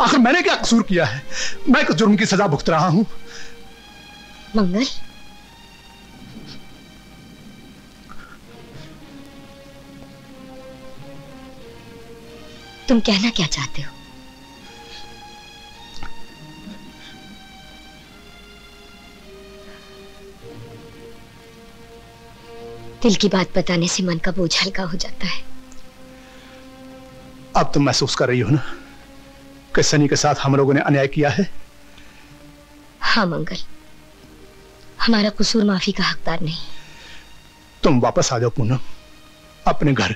आखिर मैंने क्या कसूर किया है? मैं किस जुर्म की सजा भुगत रहा हूं? मंगल, तुम कहना क्या चाहते हो? दिल की बात बताने से मन का बोझ हल्का हो जाता है। अब तुम महसूस कर रही हो ना कि सनी के साथ हम लोगों ने अन्याय किया है। हाँ मंगल, हमारा कसूर माफी का हकदार नहीं। तुम वापस आ जाओ पूनम अपने घर।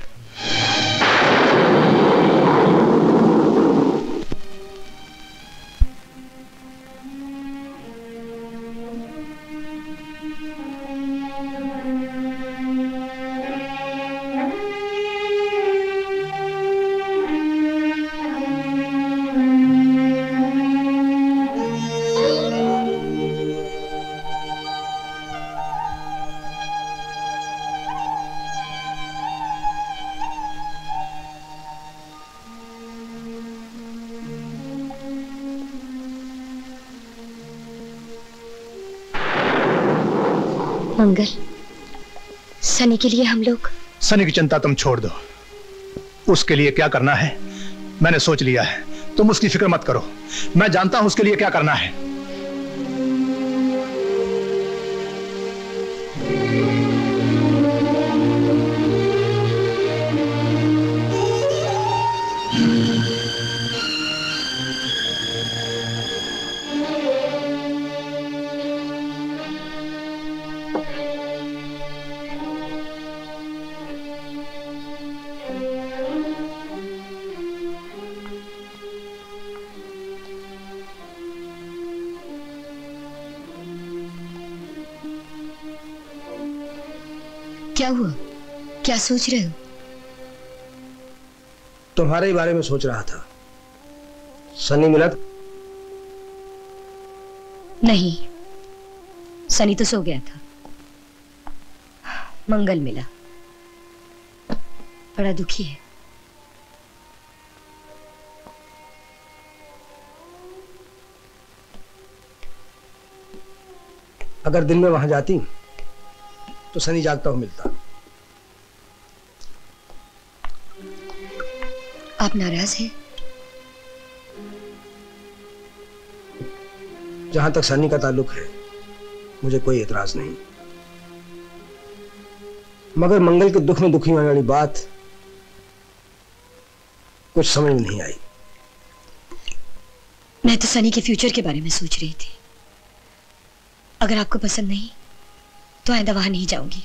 मंगल, सनी के लिए हम लोग। सनी की चिंता तुम छोड़ दो, उसके लिए क्या करना है मैंने सोच लिया है, तुम उसकी फिक्र मत करो, मैं जानता हूं उसके लिए क्या करना है। क्या हुआ? क्या सोच रहे हो? तुम्हारे ही बारे में सोच रहा था। सनी मिला? नहीं, सनी तो सो गया था। मंगल मिला, बड़ा दुखी है। अगर दिन में वहां जाती तो सनी जागता हो मिलता। आप नाराज हैं? जहां तक सनी का ताल्लुक है मुझे कोई एतराज नहीं, मगर मंगल के दुख में दुखी होने वाली बात कुछ समझ नहीं आई। मैं तो सनी के फ्यूचर के बारे में सोच रही थी। अगर आपको पसंद नहीं तो आइंदा वहां नहीं जाऊंगी।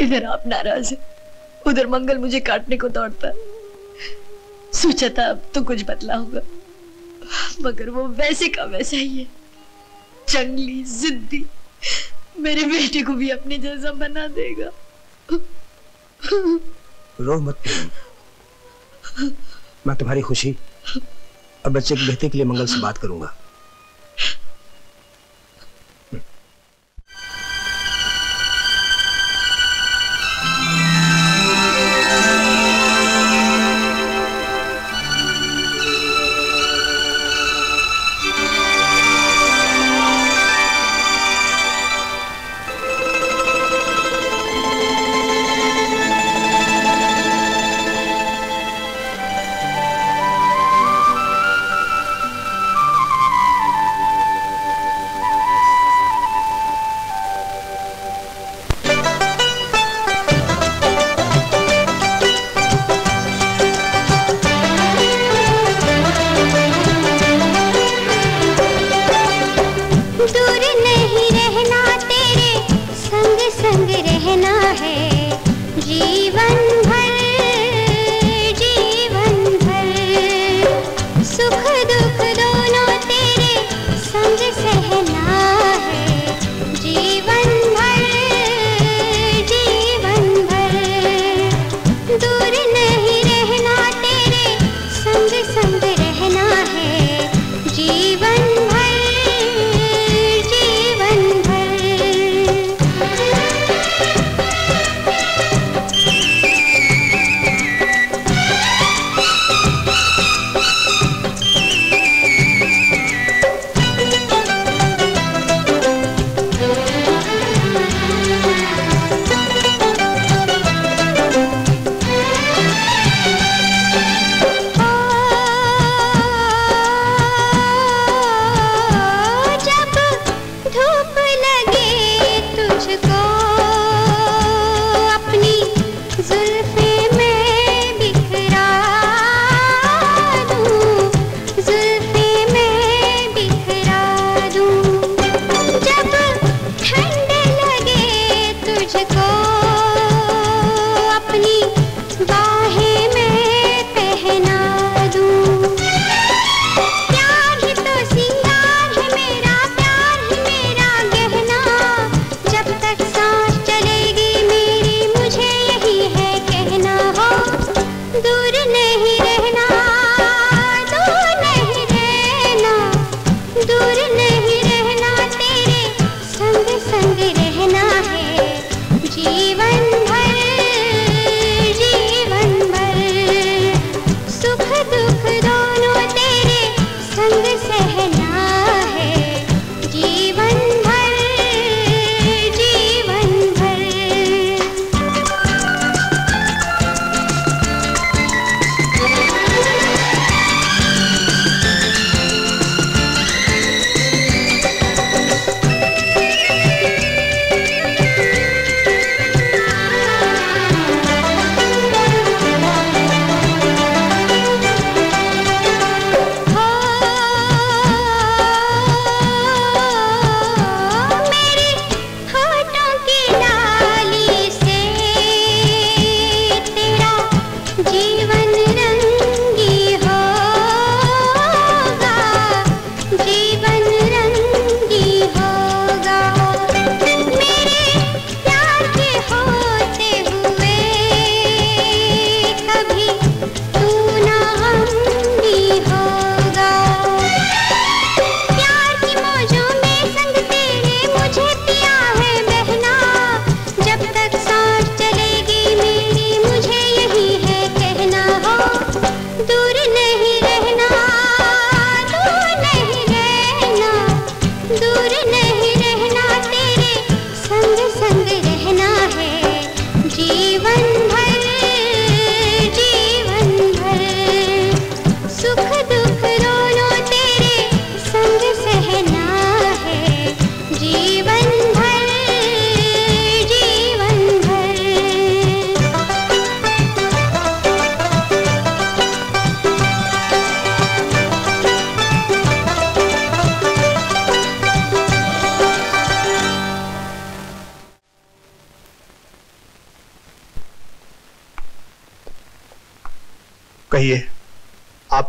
इधर आप नाराज हैं, उधर मंगल मुझे काटने को दौड़ता। सोचा था अब तो कुछ बदला होगा, मगर वो वैसे का वैसा ही है, जंगली, जिद्दी, मेरे बेटे को भी अपने जैसा बना देगा। रो मत, मैं तुम्हारी खुशी और बच्चे के बेहतर के लिए मंगल से बात करूंगा।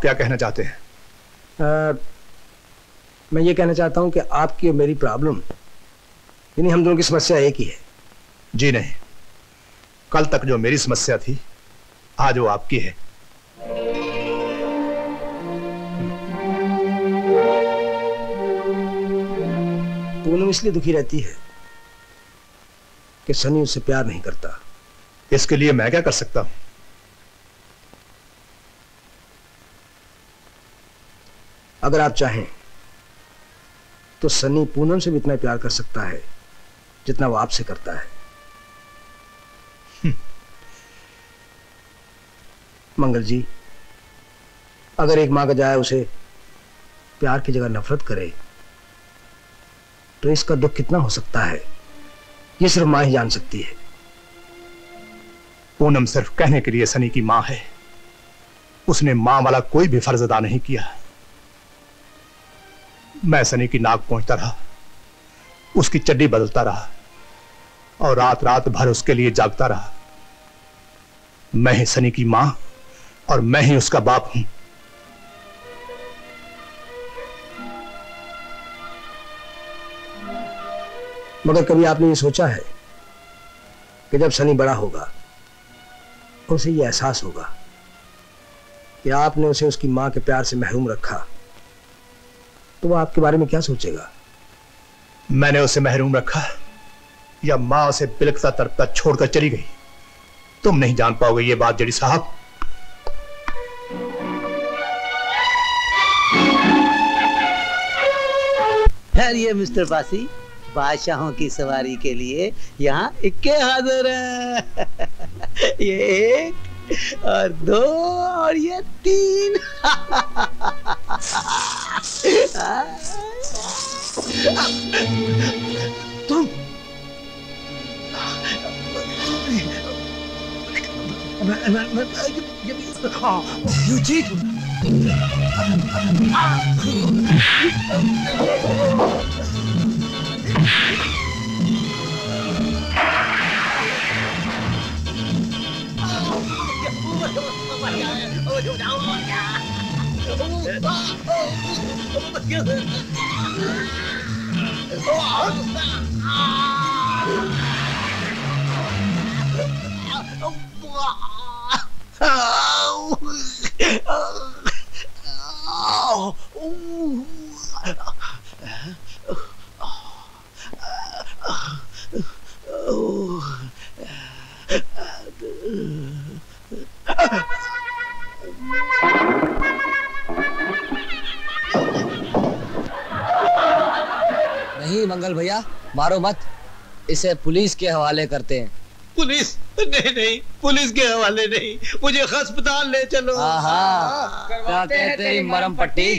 क्या कहना चाहते हैं? आ, मैं ये कहना चाहता हूं कि आपकी और मेरी प्रॉब्लम यानी हम दोनों की समस्या एक ही है। जी नहीं, कल तक जो मेरी समस्या थी आज वो आपकी है। पूनम इसलिए दुखी रहती है कि सनी उससे प्यार नहीं करता। इसके लिए मैं क्या कर सकता हूं? अगर आप चाहें तो सनी पूनम से भी इतना प्यार कर सकता है जितना वो आपसे करता है। मंगल जी, अगर एक मां का जाए उसे प्यार की जगह नफरत करे तो इसका दुख कितना हो सकता है, ये सिर्फ मां ही जान सकती है। पूनम सिर्फ कहने के लिए सनी की मां है, उसने मां वाला कोई भी फर्ज अदा नहीं किया। मैं सनी की नाक पहुंचता रहा, उसकी चड्डी बदलता रहा और रात रात भर उसके लिए जागता रहा। मैं ही सनी की मां और मैं ही उसका बाप हूं। मगर कभी आपने ये सोचा है कि जब सनी बड़ा होगा उसे ये एहसास होगा कि आपने उसे उसकी मां के प्यार से महरूम रखा तो वो आपके बारे में क्या सोचेगा? मैंने उसे महरूम रखा या माँ उसे बिलखता तड़पता छोड़कर चली गई, तुम नहीं जान पाओगे ये बात जेडी साहब। खैर, ये मिस्टर बासी बादशाहों की सवारी के लिए यहाँ इक्के हाजिर है। ये एक और दो और ये तीन। तुम यू चीट। Oh, नहीं मंगल भैया, मारो मत, इसे पुलिस के हवाले करते हैं। पुलिस? नहीं नहीं, पुलिस के हवाले नहीं, मुझे अस्पताल ले चलो। क्या कहते हैं मरम पट्टी?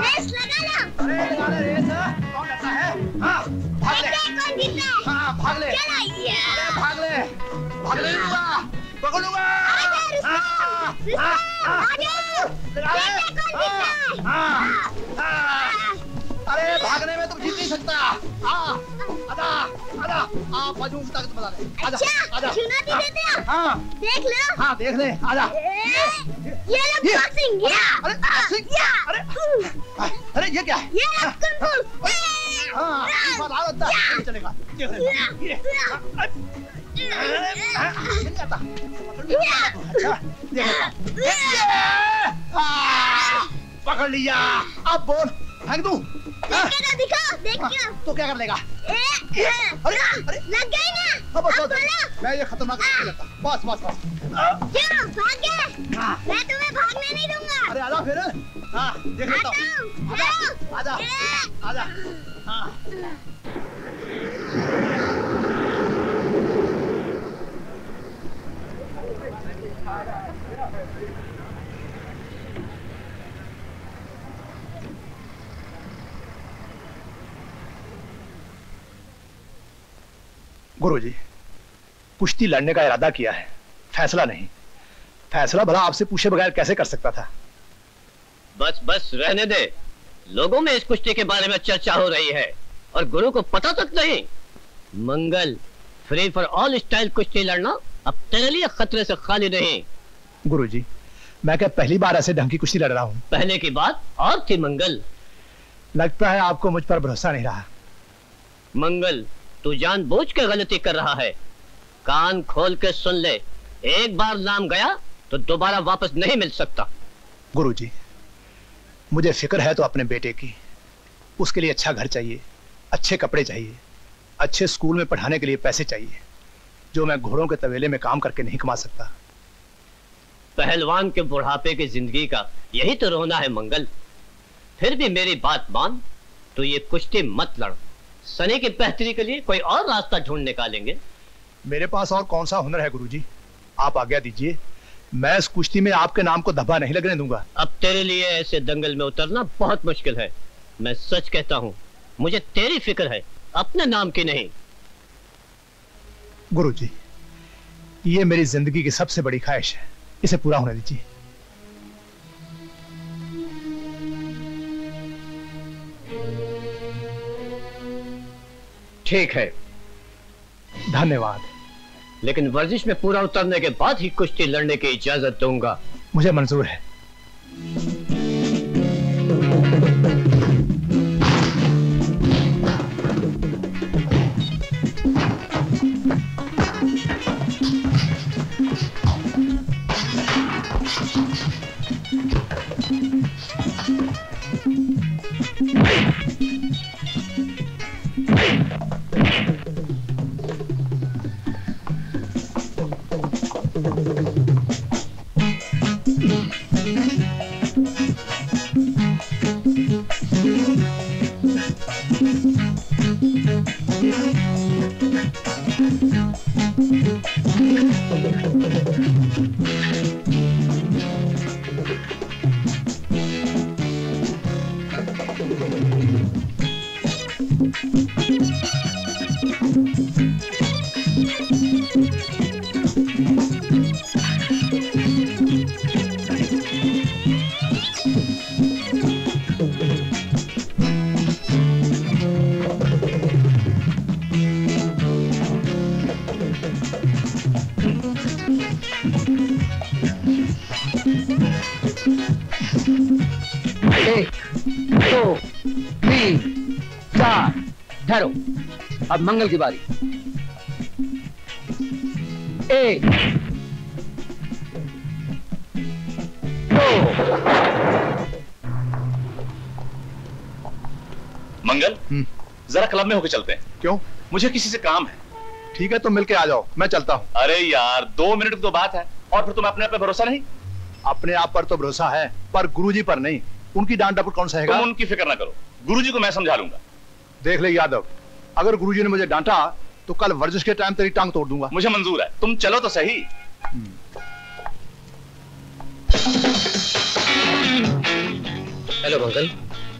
रेस लगा लो। अरे रेस कौन करता है? हाँ, भाग ले। कौन जीतता है? हाँ, भाग ले। अरे भाग ले, भाग ले लूँगा, पकड़ूँगा। हाँ, हाँ, हाँ, लगा ले। हाँ, हाँ, हाँ। अरे भागने में तुम जीत नहीं सकता। हाँ, आजा, आजा, आप बाजू से ताकत बता ले। अच्छा, आजा। चुनौती देते हैं? हाँ, देख लो। हाँ, देख ले, आजा। ये लोग बॉक्सिंग या? अरे बॉक्सिंग या? अरे, अरे ये क्या है? ये लोग कंफू। हाँ, बात आ रहा है, चलेगा। चलेगा। अच्छा, पकड़ लिया। अब बोल, फेंक दूं? दिखा दिखा, देख क्यों? तो क्या कर लेगा? अरे अरे लग गई ना? अब बोलो, मैं ये खतरनाक नहीं लगता। बस बस बस। क्यों भाग गए? मैं तुम्हें भागने नहीं दूंगा। अरे आजा फिर। हाँ देख लेता हूँ। आजा आजा। हाँ गुरुजी, कुश्ती लड़ने का इरादा किया है, फैसला नहीं। फैसला भला आपसे पूछे बगैर कैसे कर सकता था? बस बस रहने दे। लोगों में इस कुश्ती के बारे में चर्चा हो रही है और गुरु को पता तक नहीं। Mangal, free for all style कुश्ती लड़ना अब तेरे लिए खतरे से खाली नहीं। गुरुजी, मैं क्या पहली बार ऐसे ढंग की कुश्ती लड़ रहा हूँ? पहले की बात और थी मंगल। लगता है आपको मुझ पर भरोसा नहीं रहा। मंगल, तू जानबूझकर गलती कर रहा है। कान खोल के सुन ले, एक बार नाम गया तो दोबारा वापस नहीं मिल सकता। गुरुजी, मुझे फिक्र है तो अपने बेटे की। उसके लिए अच्छा घर चाहिए, अच्छे कपड़े चाहिए, अच्छे स्कूल में पढ़ाने के लिए पैसे चाहिए, जो मैं घोड़ों के तवेले में काम करके नहीं कमा सकता। पहलवान के बुढ़ापे की जिंदगी का यही तो रोना है मंगल। फिर भी मेरी बात मान, तो ये कुश्ती मत लड़। सनी की बेहतरी के लिए कोई और रास्ता ढूंढ निकालेंगे। मेरे पास और कौन सा हुनर है गुरुजी? आप आज्ञा दीजिए, मैं इस कुश्ती में आपके नाम को धब्बा नहीं लगने दूंगा। अब तेरे लिए ऐसे दंगल में उतरना बहुत मुश्किल है। मैं सच कहता हूँ, मुझे तेरी फिक्र है, अपने नाम की नहीं। गुरुजी, ये मेरी जिंदगी की सबसे बड़ी ख्वाहिश है, इसे पूरा होने दीजिए। ठीक है, धन्यवाद। लेकिन वर्जिश में पूरा उतरने के बाद ही कुश्ती लड़ने की इजाजत दूंगा। मुझे मंजूर है। अब मंगल की बारी। एक, दो, मंगल जरा क्लब में होके चलते हैं। क्यों? मुझे किसी से काम है। ठीक है तो मिलके आ जाओ, मैं चलता हूँ। अरे यार दो मिनट की तो बात है, और फिर तुम अपने आप पर भरोसा नहीं? अपने आप पर तो भरोसा है पर गुरुजी पर नहीं। उनकी डांट डपट कौन सहेगा? तुम उनकी फिक्र ना करो, गुरुजी को मैं समझा लूंगा। देख ले यादव, अगर गुरुजी ने मुझे डांटा तो कल वर्जिश के टाइम तेरी टांग तोड़ दूंगा। मुझे मंजूर है, तुम चलो तो सही। हेलो मंगल,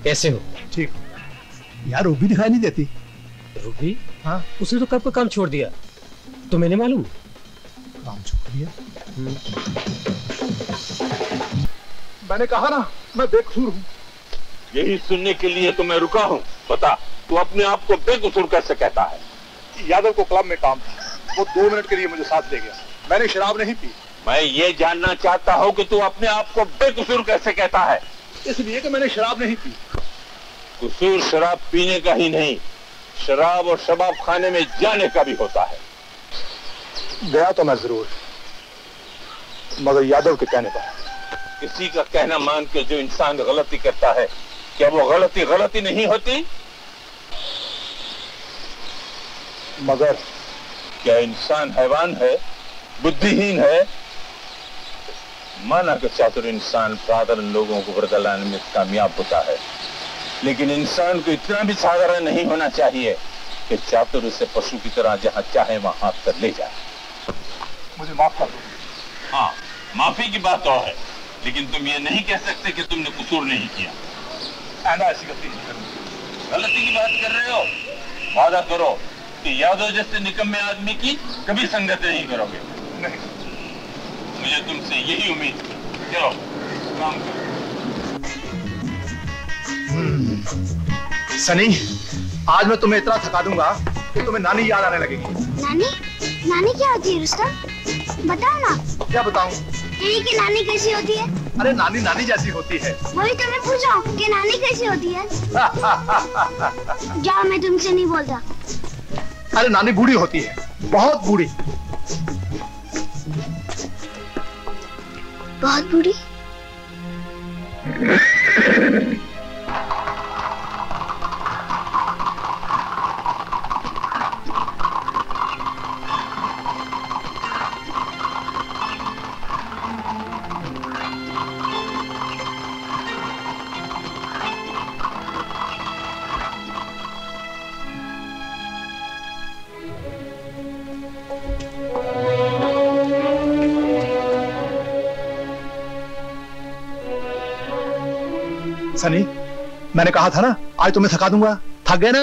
कैसे हो? ठीक। यार रूबी दिखाई नहीं देती। रूबी? हाँ, उसने तो कब का काम छोड़ दिया, तुम्हें नहीं मालूम? काम छोड़ दिया? मैंने कहा ना मैं बेकसूर हूँ। यही सुनने के लिए तो मैं रुका हूँ। बता, तू अपने आप को बेकसूर कैसे कहता है? यादव को क्लब में काम था, वो दो मिनट के लिए मुझे साथ ले गया, मैंने शराब नहीं पी। मैं ये जानना चाहता हूँ कि तू अपने आप को बेकसूर कैसे कहता है? इसलिए कि मैंने शराब नहीं पी। कसूर शराब पीने का ही नहीं, शराब और शबाब खाने में जाने का भी होता है। गया तो मैं जरूर, मगर यादव के कहने पर। किसी का कहना मान के जो इंसान गलती करता है, क्या वो गलती गलती नहीं होती? मगर क्या इंसान हैवान है, बुद्धिहीन है? माना कि चातुर इंसान साधारण लोगों को बरगलाने में कामयाब होता है, लेकिन इंसान को इतना भी साधारण नहीं होना चाहिए कि चातुर उसे पशु की तरह जहाँ चाहे वहाँ हाथ कर ले जाए। मुझे माफ कर दो। हाँ, माफी की बात तो है, लेकिन तुम ये नहीं कह सकते कि तुमने कसूर नहीं किया। ऐसी गलती नहीं करूँगी। गलती की बात कर रहे हो? वादा करो कि यादव जैसे निकम्मे आदमी की कभी संगत नहीं करोगे। नहीं, मुझे तुमसे यही उम्मीद है। चलो काम करो। सनी, आज मैं तुम्हें इतना थका दूंगा कि तुम्हें नानी याद आने लगेगी। नानी? नानी क्या होती है रुस्तम? बताओ ना। क्या बताऊं? तेरी की नानी कैसी होती है? अरे नानी नानी जैसी होती है। वही तो मैं पूछा कि नानी कैसी होती है। जाओ, मैं तुमसे नहीं बोलता। अरे नानी बूढ़ी होती है, बहुत बूढ़ी। बहुत बूढ़ी? सनी, मैंने कहा था ना आज तुम्हें थका दूंगा, थक गए ना?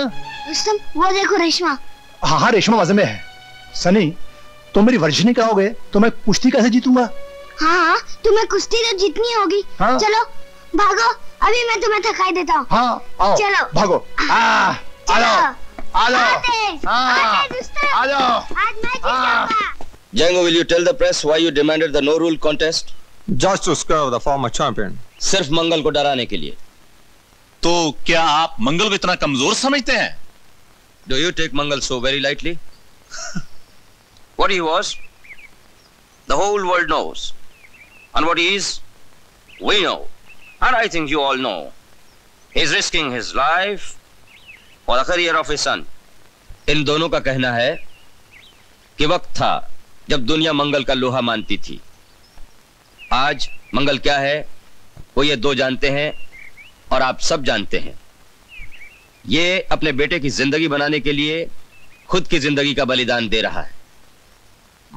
रुस्तम, वो देखो रेशमा। हाँ हाँ रेशमा मजे में है। सनी, तुम मेरी वर्जिश नहीं कराओगे तो मैं कुश्ती कैसे जीतूंगा? हाँ हाँ, तुम्हें कुश्ती तो जीतनी होगी। हाँ? चलो भागो, अभी मैं तुम्हें थकाई देता हूँ। हाँ, आओ, चलो भागो। आ, चलो, आ जाओ, आ जाओ। Django, will you tell the press why you demanded the no rule contest? Just to scare the former champion. सिर्फ मंगल को डराने के लिए। तो क्या आप मंगल को इतना कमजोर समझते हैं? Do you take Mangal so very lightly? What he was, the whole world knows, and what he is, we know, and I think you all know. He is risking his life for the career of his son. इन दोनों का कहना है कि वक्त था जब दुनिया मंगल का लोहा मानती थी। आज मंगल क्या है वो ये दो जानते हैं और आप सब जानते हैं। ये अपने बेटे की जिंदगी बनाने के लिए खुद की जिंदगी का बलिदान दे रहा है।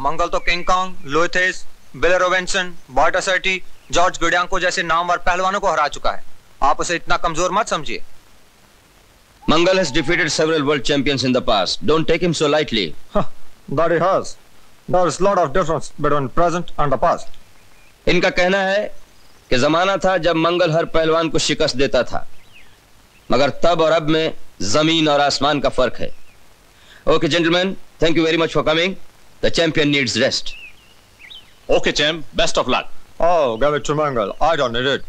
मंगल तो किंग कॉन्ग, लोथेस, बिल रॉबिन्सन, बॉयटर्टी, जॉर्ज गुडियांको जैसे नामवर पहलवानों को हरा चुका है। आप उसे इतना कमजोर मत समझिए। Mangal has defeated several world champions in the past. Don't take him so lightly. That he has. There is lot of difference between present and the past. इनका कहना है कि जमाना था जब मंगल हर पहलवान को शिकस्त देता था, मगर तब और अब में जमीन और आसमान का फर्क है। Okay gentleman, thank you very much for coming. The champion needs rest. Okay champ, best of luck. Oh, give it to Mangal. I don't need it.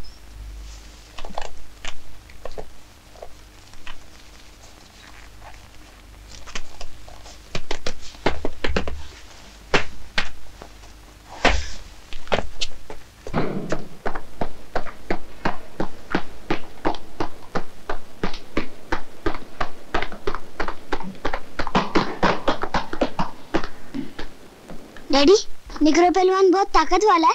Daddy, निकरो पहलवान बहुत ताकत वाला है।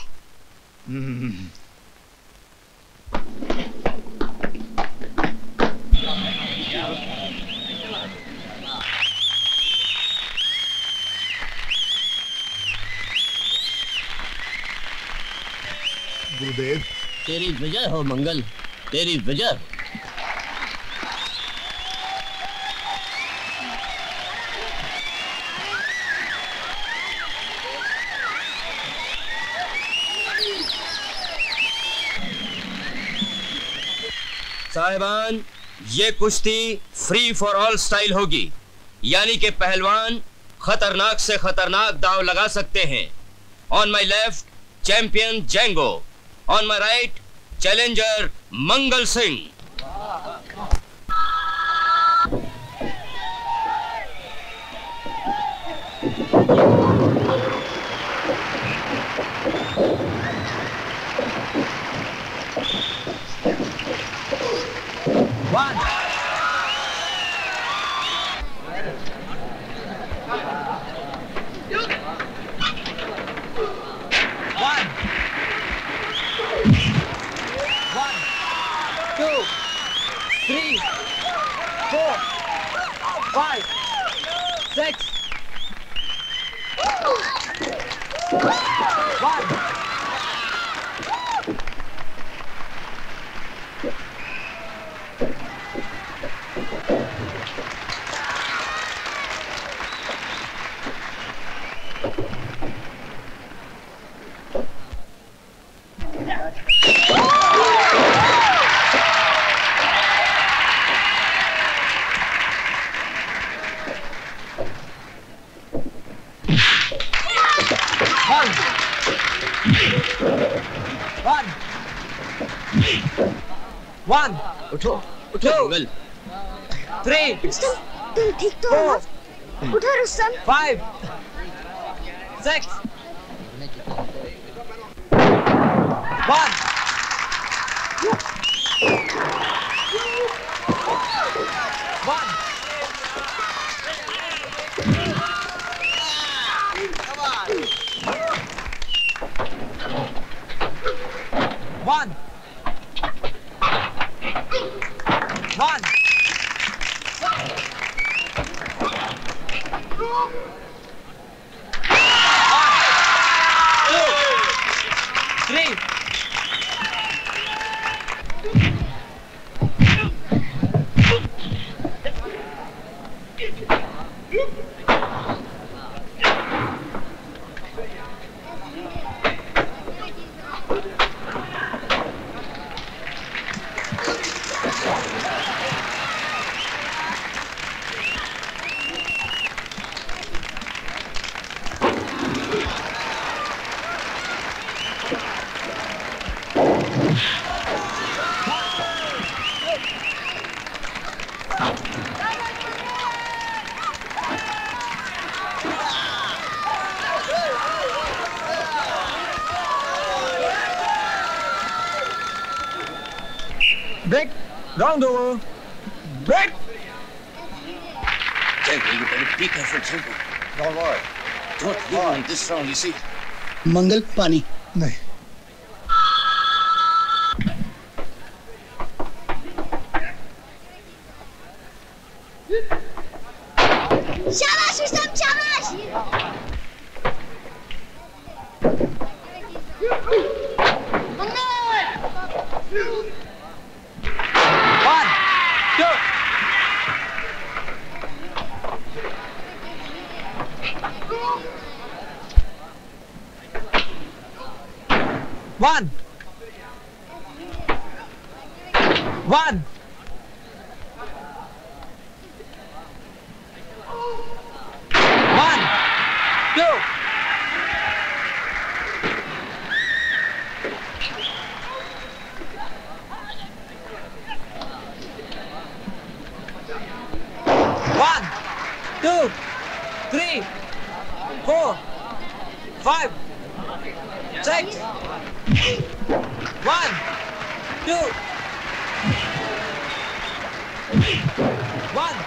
गुरुदेव तेरी विजय हो मंगल, तेरी विजय। साहिबान, ये कुश्ती फ्री फॉर ऑल स्टाइल होगी, यानी कि पहलवान खतरनाक से खतरनाक दाव लगा सकते हैं। On my left champion Django, on my right challenger Mangal Singh. तुम ठीक तो हो? उठो Rustam. Five, six, one, one, one, one, round over break Jango, you better be careful Jango don't worry don't win on this round you see Mangal pani nahi shabash Rustam shabash Mangal One, one, one, two. One, two, three, four, five, six. One, two, one.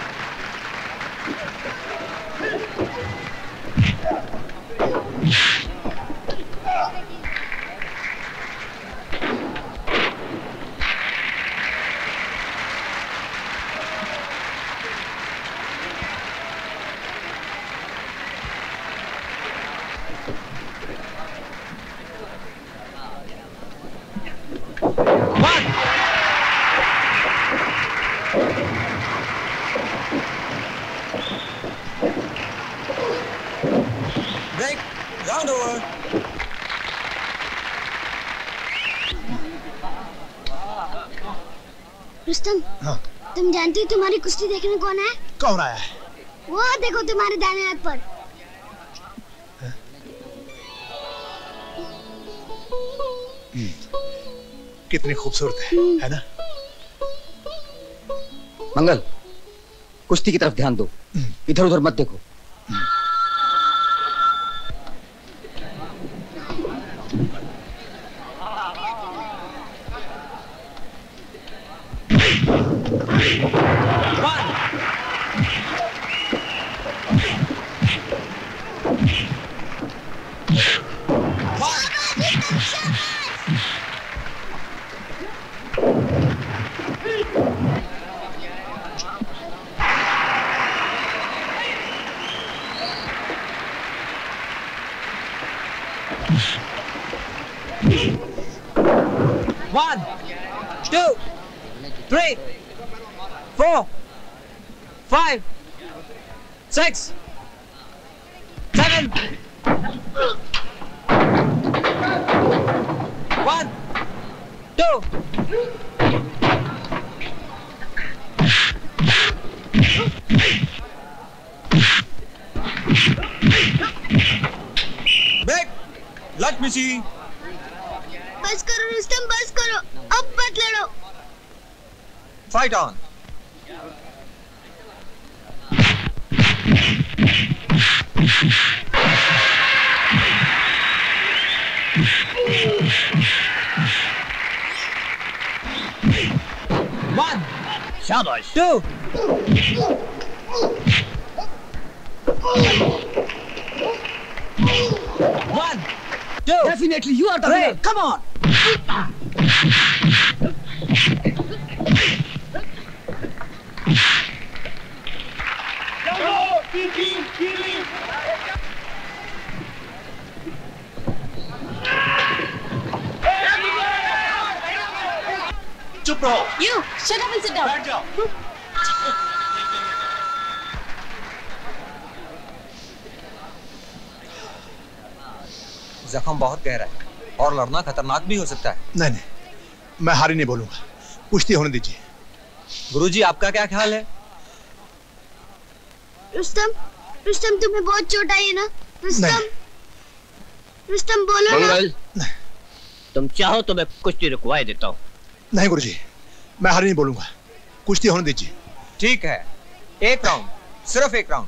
जानती हो तुम्हारी कुश्ती देखने कौन है? कौन आया है? वो देखो तुम्हारे दाहिने हाथ पर। कितनी खूबसूरत है, है ना? मंगल, कुश्ती की तरफ ध्यान दो, इधर उधर मत देखो। लड़ना खतरनाक भी हो सकता है। नहीं नहीं, मैं हारी नहीं बोलूंगा, कुश्ती होने दीजिए। गुरुजी आपका क्या ख्याल है? रुस्तम, रुस्तम तुम्हें बहुत चोट आई है ना? रुस्तम, रुस्तम बोलो ना। तुम चाहो तो मैं कुश्ती रुकवा देता हूँ। नहीं गुरुजी, मैं हारी नहीं बोलूंगा, कुश्ती होने दीजिए। ठीक है, एक राउंड, सिर्फ एक राउंड।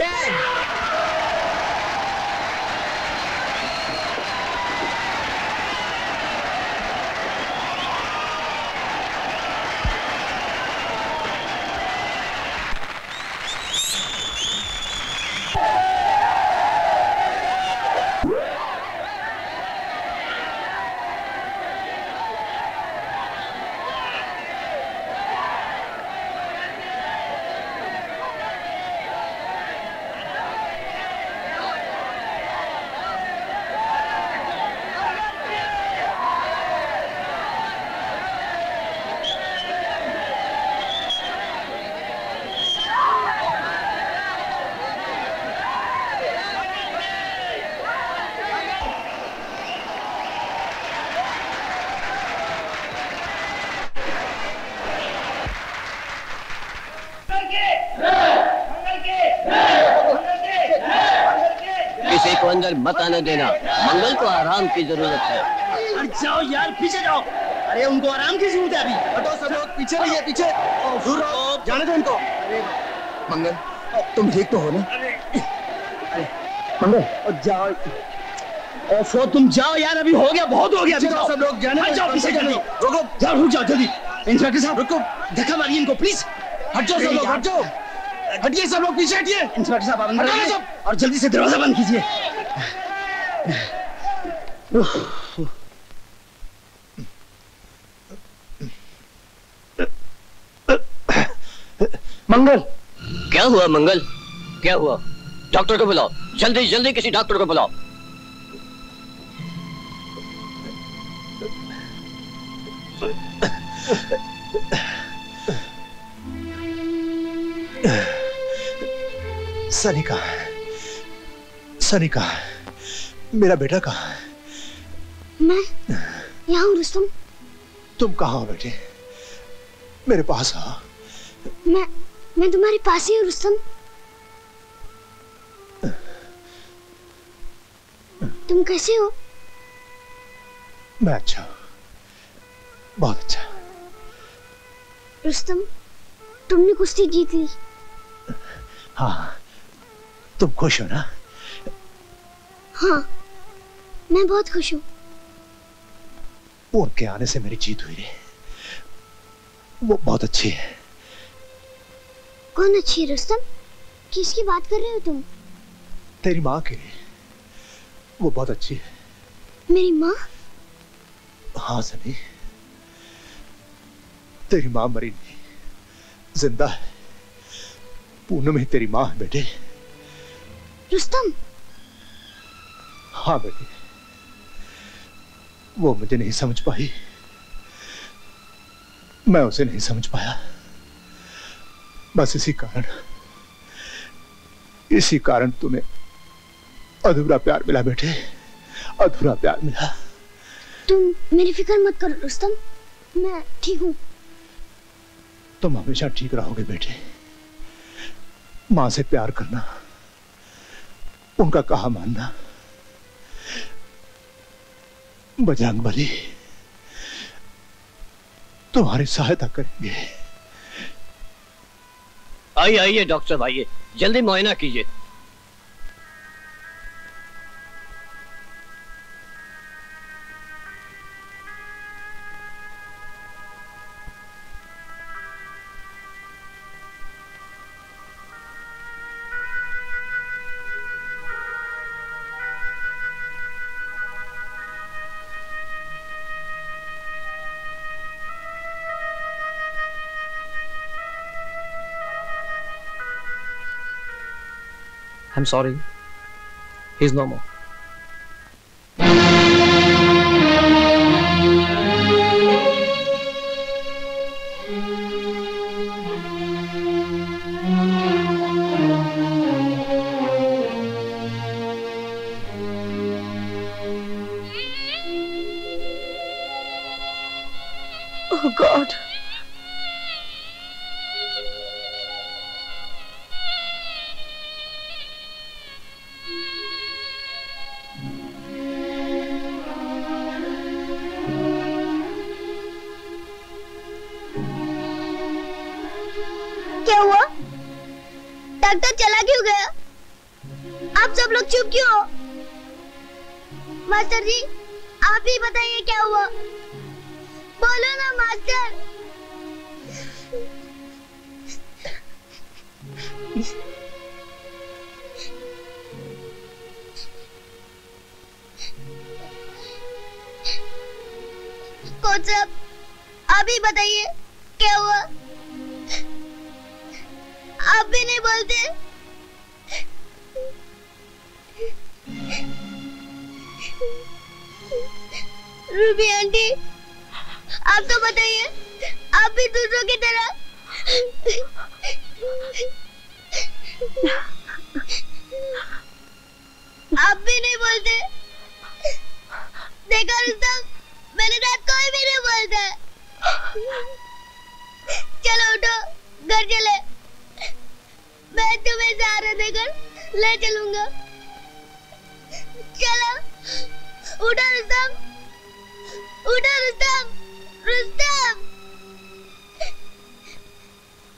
ten. अंदर मत आने देना, मंगल को आराम की जरूरत है। अरे जाओ यार, पीछे जाओ। अरे उनको आराम की जरूरत है अभी। हटो सब लोग, पीछे रहिए, पीछे। दूर रहो, जाने दो उनको। अरे मंगल, तुम ठीक तो हो ना? अरे, अरे मंगल, और जाओ। और सो तुम जाओ यार, अभी हो गया, बहुत हो गया। जाओ सब लोग, जाने दो। जाओ पीछे, जल्दी रुको, जाओ, रुक जाओ जल्दी। इंस्पेक्टर साहब रुको, धक्का मारिए इनको प्लीज। हट जाओ सब लोग, हट जाओ, हटिए सब लोग, पीछे हटिए। इंस्पेक्टर साहब अंदर आइए और जल्दी से दरवाजा बंद कीजिए। मंगल, क्या हुआ मंगल? क्या हुआ? डॉक्टर को बुलाओ, जल्दी जल्दी किसी डॉक्टर को बुलाओ। सनी कहाँ है? सनी कहाँ है? मेरा बेटा कहाँ है? मैं यहाँ हूँ रुस्तम। तुम कहाँ हो बेटे? मेरे पास आ। मैं मैं तुम्हारे पास ही हूँ रुस्तम। तुम कैसे हो? मैं अच्छा हूँ, बहुत अच्छा। रुस्तम, तुमने कुश्ती जीत ली। हाँ, तुम खुश हो ना? हाँ, मैं बहुत खुश हूँ। वो उनके आने से मेरी जीत हुई है। वो बहुत अच्छी है। कौन अच्छी है रुस्तम? किसकी बात कर रहे हो तुम? तेरी माँ की। वो बहुत अच्छी है। मेरी माँ? हाँ सनी, तेरी माँ मरी नहीं, जिंदा है। पूनम ही तेरी माँ है बेटे। रुस्तम? हाँ बेटे, वो मुझे नहीं समझ पाई, मैं उसे नहीं समझ पाया। बस इसी कारण इसी कारण तुम्हें अधूरा प्यार मिला बेटे, अधूरा प्यार मिला। तुम मेरी फिक्र मत करो रुस्तम, मैं ठीक हूँ। तुम हमेशा ठीक रहोगे बेटे। माँ से प्यार करना, उनका कहा मानना, बजरंग बली तुम्हारी सहायता करेंगे। आइए आइए डॉक्टर साहब, आइए जल्दी मुआयना कीजिए। I'm sorry, he's no more. Oh God. Thank you. क्या हुआ? डॉक्टर चला क्यों गया? आप सब लोग चुप क्यों हो? मास्टर जी आप ही बताइए क्या हुआ, बोलो ना मास्टर। कोच साहब आप ही बताइए क्या हुआ, आप भी नहीं बोलते। रूबी आंटी आप तो बताइए, आप भी दूसरों की तरह आप भी नहीं बोलते। देखा रुस्तम, मैंने रात कोई भी नहीं बोलता। चलो उठो, घर चले, मैं तुम्हें सारा देकर ले चलूंगा। चलो उठो रुस्तम, उठो रुस्तम, रुस्तम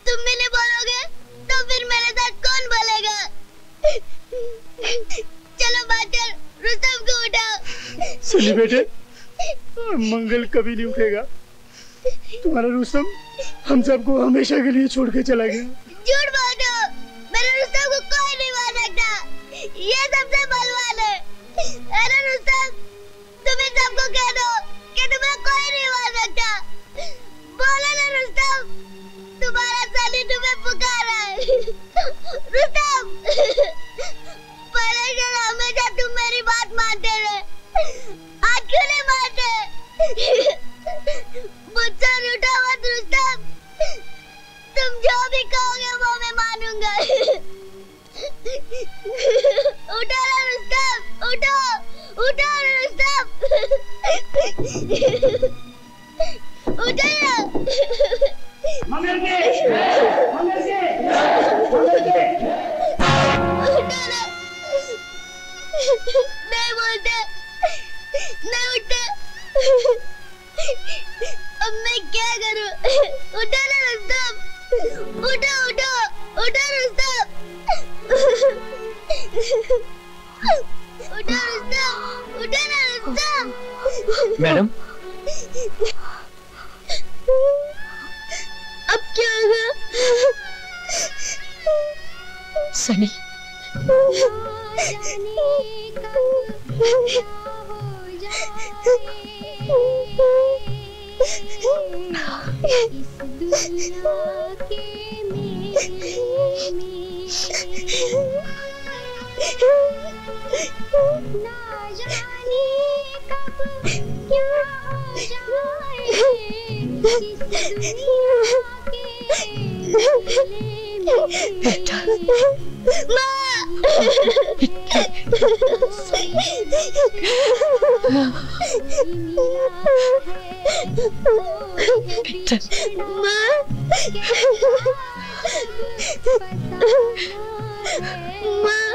तुम भी नहीं बोलोगे तो फिर मेरे साथ कौन बोलेगा? चलो बादल रुस्तम को उठाओ। सुनी बेटे, मंगल कभी नहीं उठेगा, तुम्हारा रुस्तम हम सबको हमेशा के लिए छोड़ के चला गया। झूठ बोल रहे हो, मेरे रुस्तम को कोई नहीं मार सकता, ये सबसे बलवान है। अरे रुस्तम तुम्हें सबको कह दो कि तुम्हें कोई नहीं मार सकता, बोलो ना रुस्तम, तुम्हारा सनी तुम्हें पुकारा है। रुस्तम पहले से हमेशा तुम मेरी बात मानते रहे, आज क्यों नहीं मानते? मुझसे रूठा मत रुस्तम, तुम जो भी कहोगे वो मैं मानूंगा। उठो रुस्तम, उठो, उठो रुस्तम, उठो ना। मंगल के, मंगल के, मंगल के। उठो ना, नहीं बोलते, नहीं उठते, अब मैं क्या करूं? उठो ना रुस्तम, उठो उठो, उठो रुस्तम, उठो रुस्तम, उठो ना रुस्तम। मैडम अब क्या होगा? सनी इस दुनिया के मेले में ना जाने कब क्या हो जाए, इस दुनिया के मेले में। माँ माँ